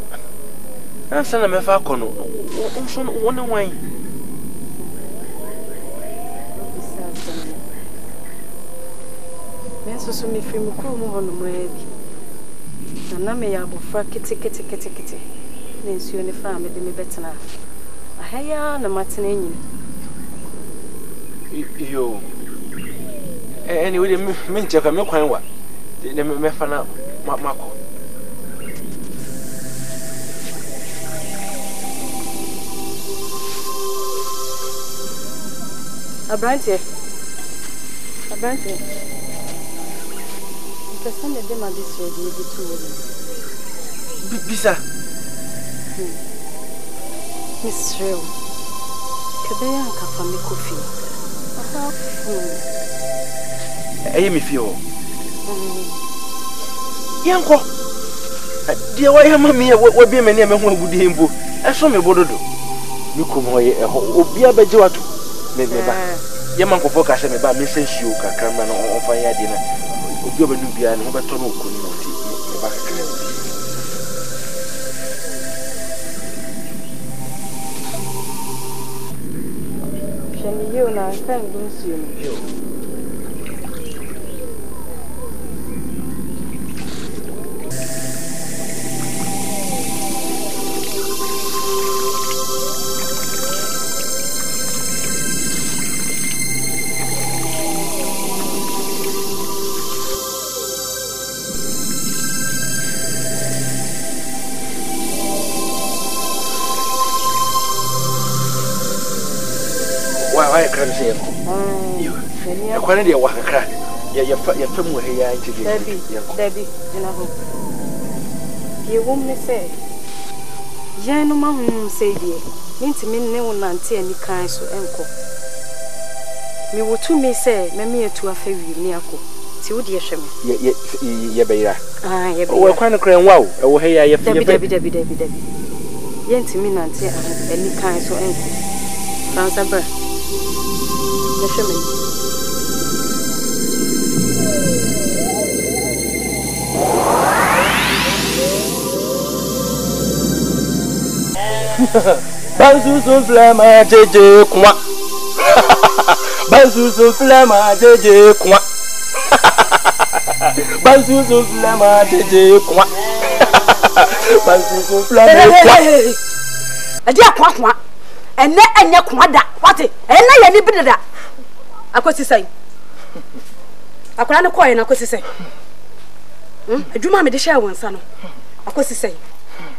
I'm sending my father. I'm sending one away. I'm so me free. I'm A branch here. You can send them at this road, maybe 2 weeks. Bisa. Miss Real. Kabeya and Kafami Kofi. Aha. Amy Fio. Yanko. Dear, why am I here? What be my name? I would be him. I saw me bododo. You come away a whole beer by Joatu. Yamanko focus and about missing you can come on fire dinner. You'll be beyond over to no community. Shall you now stand loose you? Debbie, in a hope. You won't say. Gentleman, say, dear, means me no nanty any kind so uncle. Me will to me say, Mammy to a fairy, Niaco. Till dear Shemmy, yea, ah, yea, well, kind of crying wow. Oh, hey, I Debbie. Yent me nanty any kind so uncle. Bounce a bird. Bansu souffle ma jeje coin. Bansu souffle ma jeje coin. Bansu souffle ma jeje coin. Bansu souffle ma coin. Adia kwa kwa. Enne enye kwa da. Wati. Enne yeni bidada. Akwasi sai. Akora ne koye na akwasi sai. Adwuma me de hye wonsa no. Akwasi sai.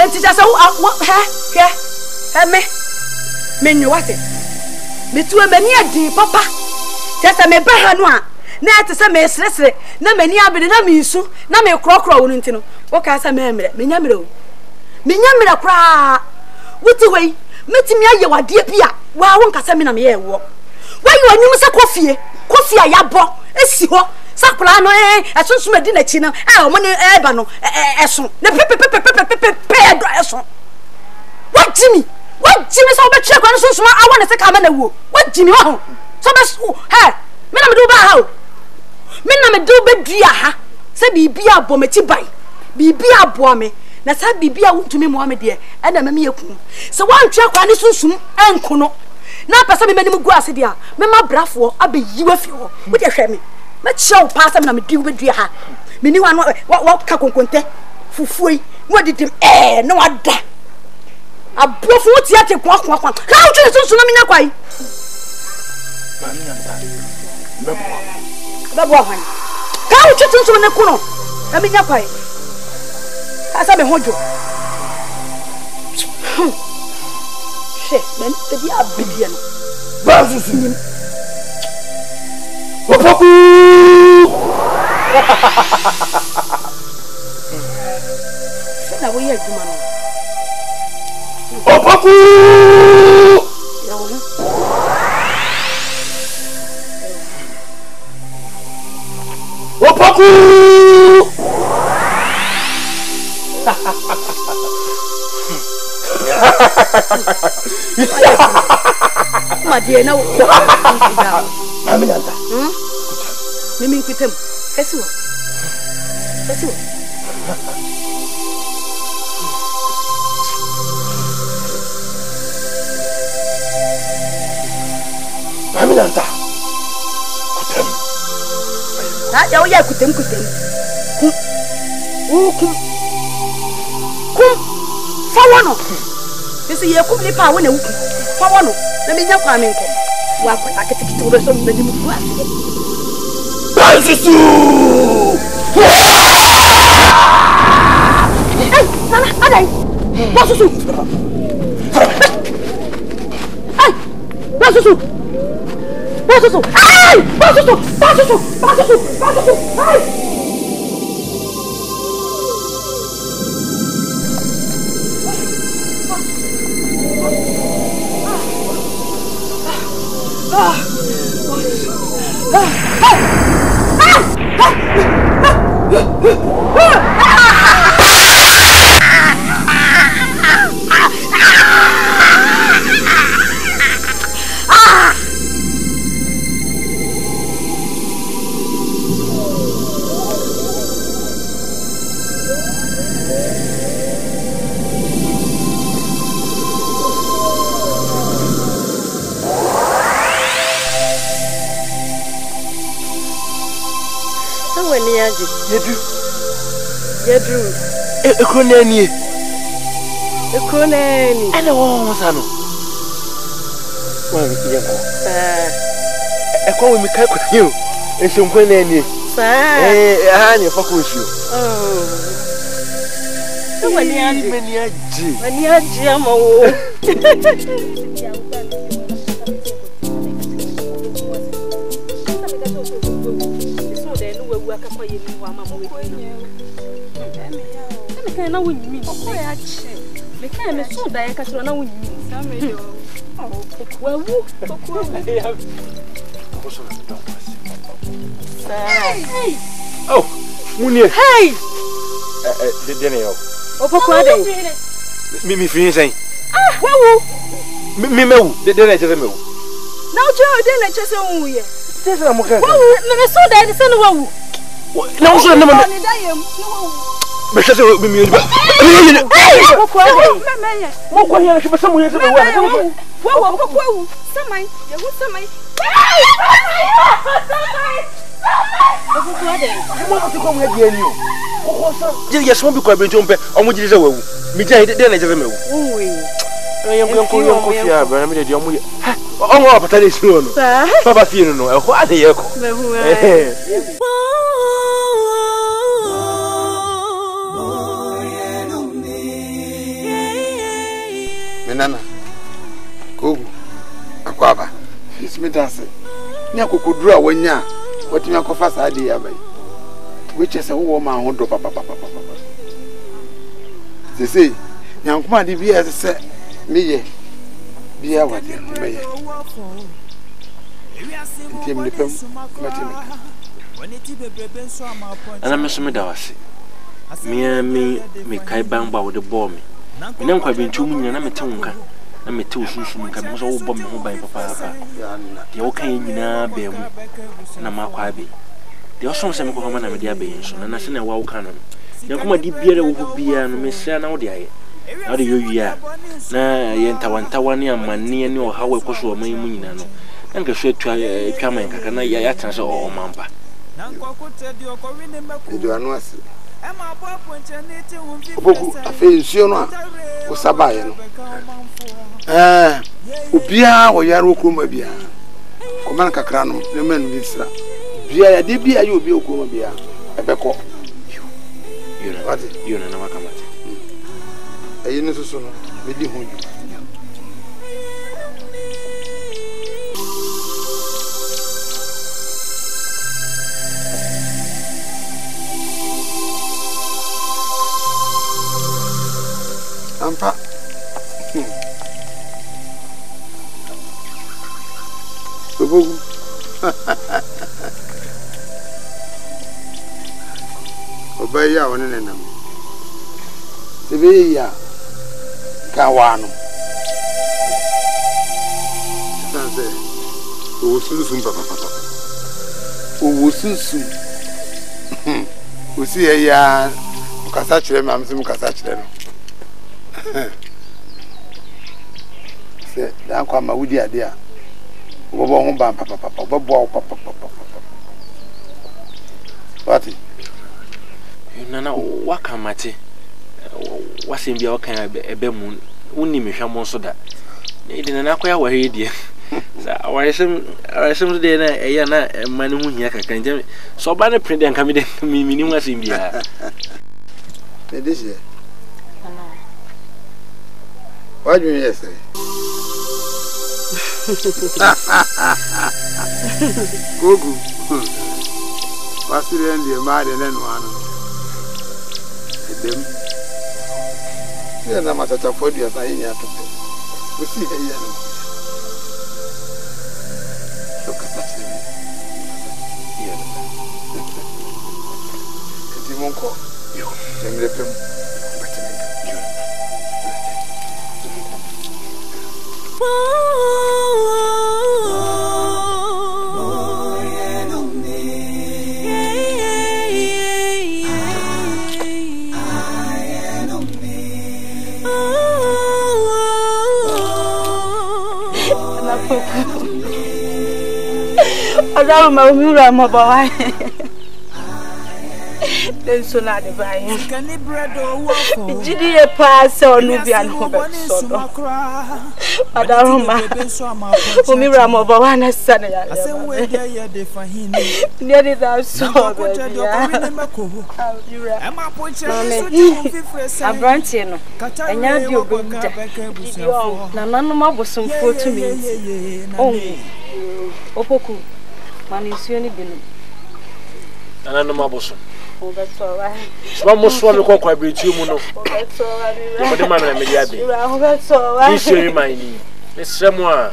And it is all out what hair, yeah, and me. Men, you what it? Me too, many a dear papa. Just a me bahanoa. Now to some mess, no many have been a misu, no me crock roll into no. What can I say, Minamiro? Minamira cry. What away? Metimia, you are dear Pia. Why won't Casamina me walk? Why you are new Mr. Coffee? Coffee, I have bought a siho, Saprano, as soon as I did china, I want Ebano, Esso, the Pepe, What Jimmy? What Jimmy so much? I want to come and woo. What Jimmy? So much, hey, Madame Duba, how? Madame Duba, dear, said Bibia Bometibai, Bibia Bome. Na sabi bia wutumi muhamedie ena meme yakun se wantwe kwani sunsum enko no na pesa me manim guase dia me mabrafo abeyiwa fi ho wo de hwe me me chew pasa me na me diu bedua ha me ni wan wa ka konkonte fufuoi wo didim no ada abrafo wo ti ate kwa ka wo twe sunsun me nyakwai babo han ka wo twe sunsun ne kuno na me nyakwai asa me hojo she men te dia bidia no bazu sin wopoku se na woye aduma no wopoku yawo wopoku My dear, no, I'm not. Let me quit him. That's all. That's all. I'm not. Quit him. This year, come the power when you for one. Let me jump on in. Walk I can take it over some many more. Bansusu! Hey, Nana, Adai! Bansusu! Hey! Bansusu! Bansusu! Hey! Bansusu! Bansusu! Bansusu! Bansusu! Hey! I don't know who I'm about. Then so now the Did pass or Nubian Hobart? That's all right. One more swan to cock, I bring you, Muno. That's all right. The man, I may have been. That's all right. This is my name. It's someone.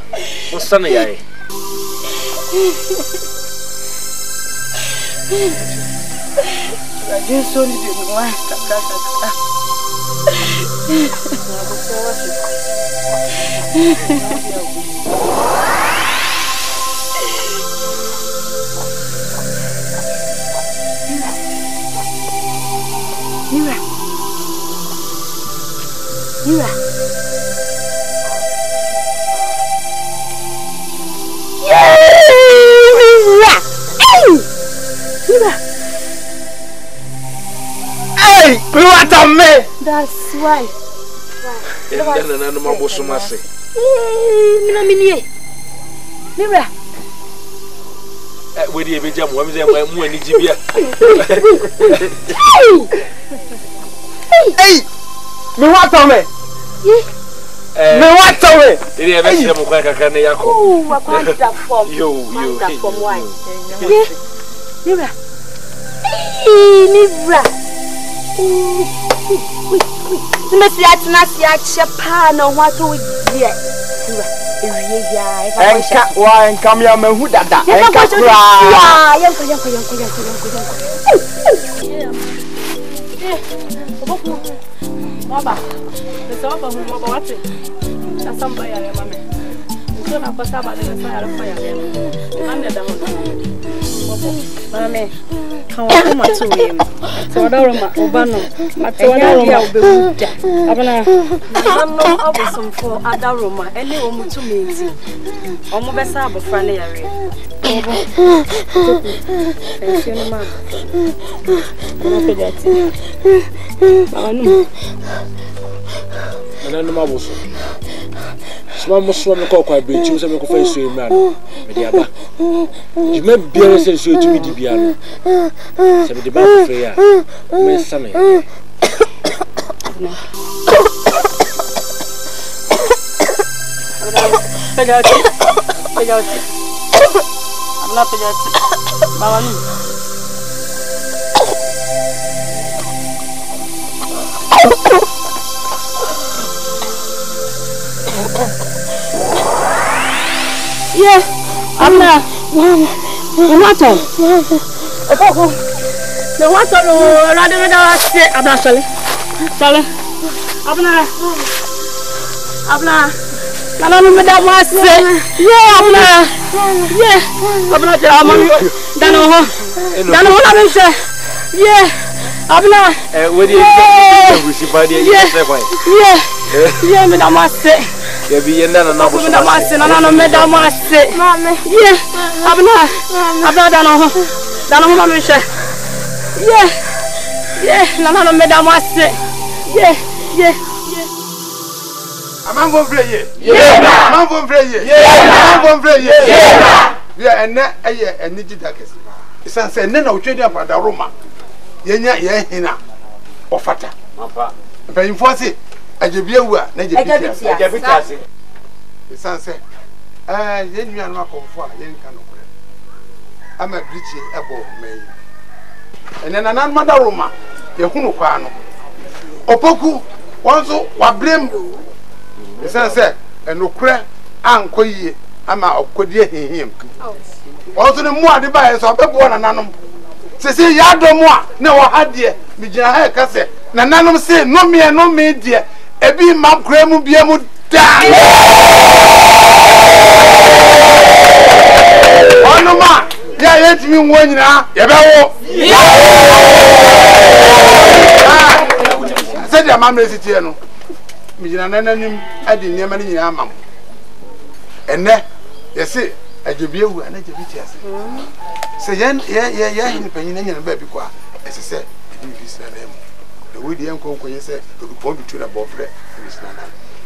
What's sunny? I just only did one. You are. Hey, what a man! That's why. You are an animal, Bosomasi. Mira, where do you be? Jump, women, when you be hey, what a man! No, what away? Did you ever see them like a canny? Oh, a panda from wine. Nibra, Nibra. You must let Nasty Japan or what we get. And cat wine come your man who that. Young, Anonymous. Small Muslim cock, I bring you some of the face to man. You may be able to see to me, Dibian. Some of the back of air, Miss Sammy. I'm not forgetting. Yes, I'm not. What on? The water, I'm not sorry. I'm not. Yeah, be in there and I'm not made a master. Yeah, I've not done a whole mission. Yeah, yeah, I'm not made a master. Yeah, yeah, yeah. I'm going to play it. Yeah, I'm going to play it. Yeah, I'm going to play it. Yeah, yeah, and that I need it. It's a say, no, no, trade up at the Roma. Yeah, yeah, yeah, or fatter. Paying for it. I give you a negative. The sun said, I didn't mean to conform. I'm a greedy above me. And then another mother Roma, the Hunukano. Opoku, also, what blame you? The sun said, and Ukraine, Uncle Ye, Ama could hear him. Also, the more the buyers of one anonymous. Say, Yado moi, no, I had dear, Mijah Cassette. Nananum say, no me and no me, dear. Ebi map kremu biemu da. Ono ma ya yetimi nwo nyina ye bewo. Se dia ma mresitie no. Mi jina nananim adi nyema ni nyina amam. Enne You see, I give you an activity. Say, yeah, in Penny and Baby Qua, as I said, the William Conquer, you said, to report between a boffre and his nana.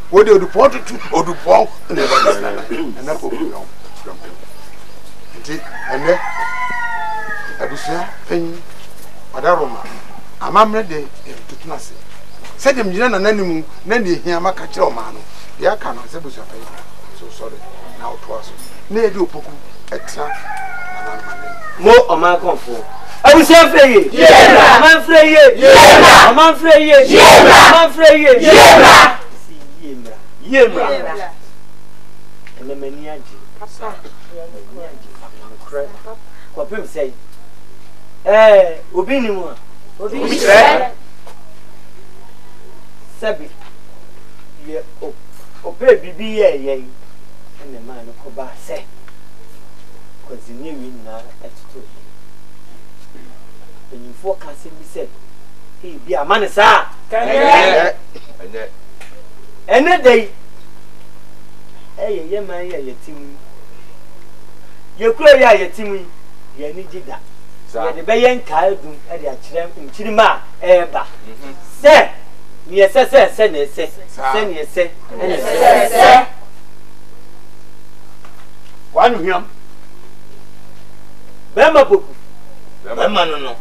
What do you report to or do Paul and the nana? And that will be long from him. And there, I do say, Penny, Madaroma, a mamma day to Tunasi. Said him, Jan and Nanny, Nanny, here, Macachomano. The Akano, Sebusa, so sorry. Now, twas. Nay, do Poku, extra. More or my comfort. I was afraid, yeah, I'm afraid, yeah, I'm afraid, yeah, I'm afraid, yeah, yeah, and the maniac. What people say, eh, Ubinima, Ubinima, Sabi, yeah, oh. Ope bibi ye ene ma no ko ba se continue na attitude when you focus in myself e bi amane sa ene dey eye ye man ye yetimu ye kura ye yetimu ye ni jida ye de be ye nka edun e de akyerem nchirima e ba se yes, yes, yes, yes, yes, yes, yes, yes, one him. Bema book. Bema no no.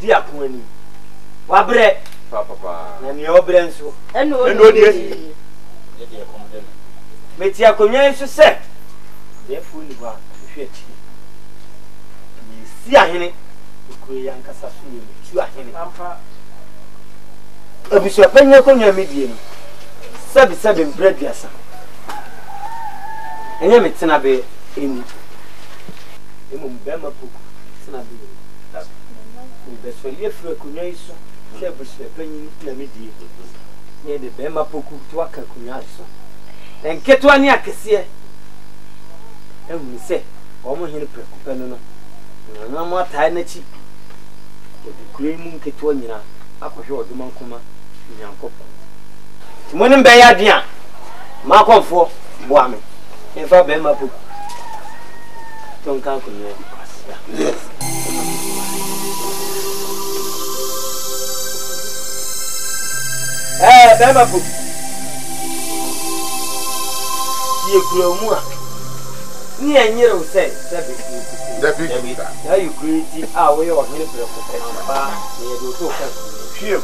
Dia kumani. Wabre. Papa. Nani obrenso. Eno. Eno die. Dia kumden. Metia kumya nso se. Dia funi ba hweti. Ni si ahene. Ukuya nkasa so ni tu ahene. Ampa. Abisha penye konya medium. Sabi sabi bread yasa. Enye metina be eni. Emu bema kuku tina be. Ni besweli efre konya iso. Che abisha penye na medium. Ni de bema kuku twaka konya iso. Enketo ani akese. Emu mi se omo hini prekupe no no. Na mo atai na chi. Odikure mu nketo nyina. Akosho do mankoma nyankopon ti monim be yadean makonfo boame e fa be mapu ton kan kunye eh be mapu ye kulomu a ni enyere o se david ya you create awe o hele preocupa ba ye do to ka you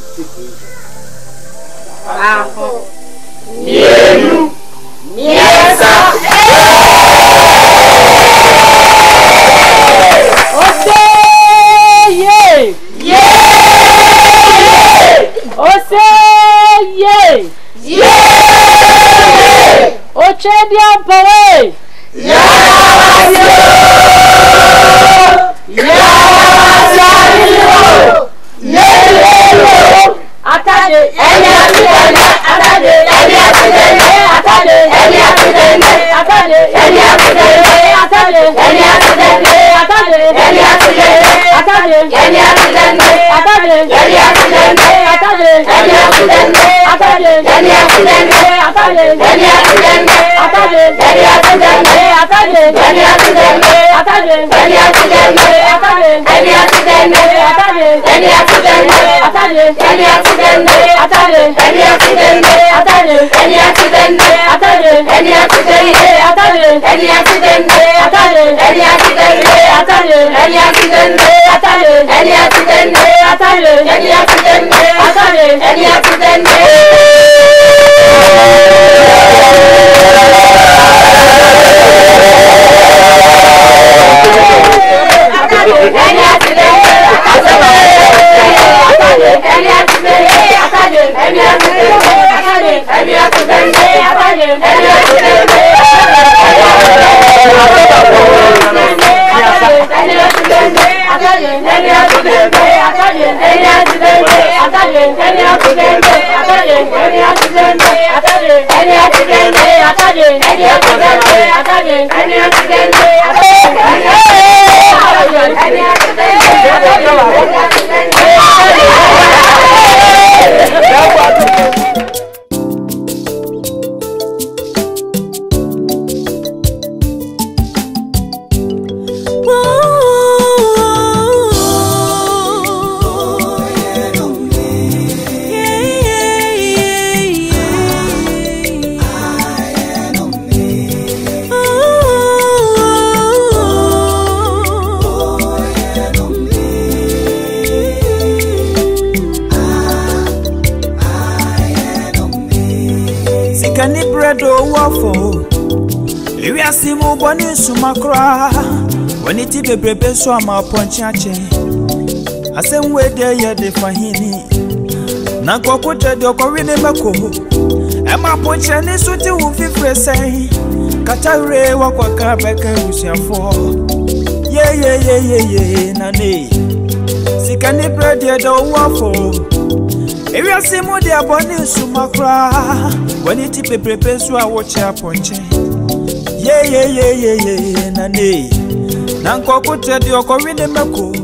Pedro Waffle. If you are seeing more bonus, when it is a baby, so I'm a punch. I say, where they are the Fahini. Now go put a dog or in a buckle. And my punch and it's what you will be pressing. Catare, walk a car back and use your fall. Yeah, Nanny. Sikani bread, dear dog waffle. If you see more, they are born in Sumatra. When it is prepared, so I watch your punch. Yeah, Nanny. Nanko put your dog or in a buckle.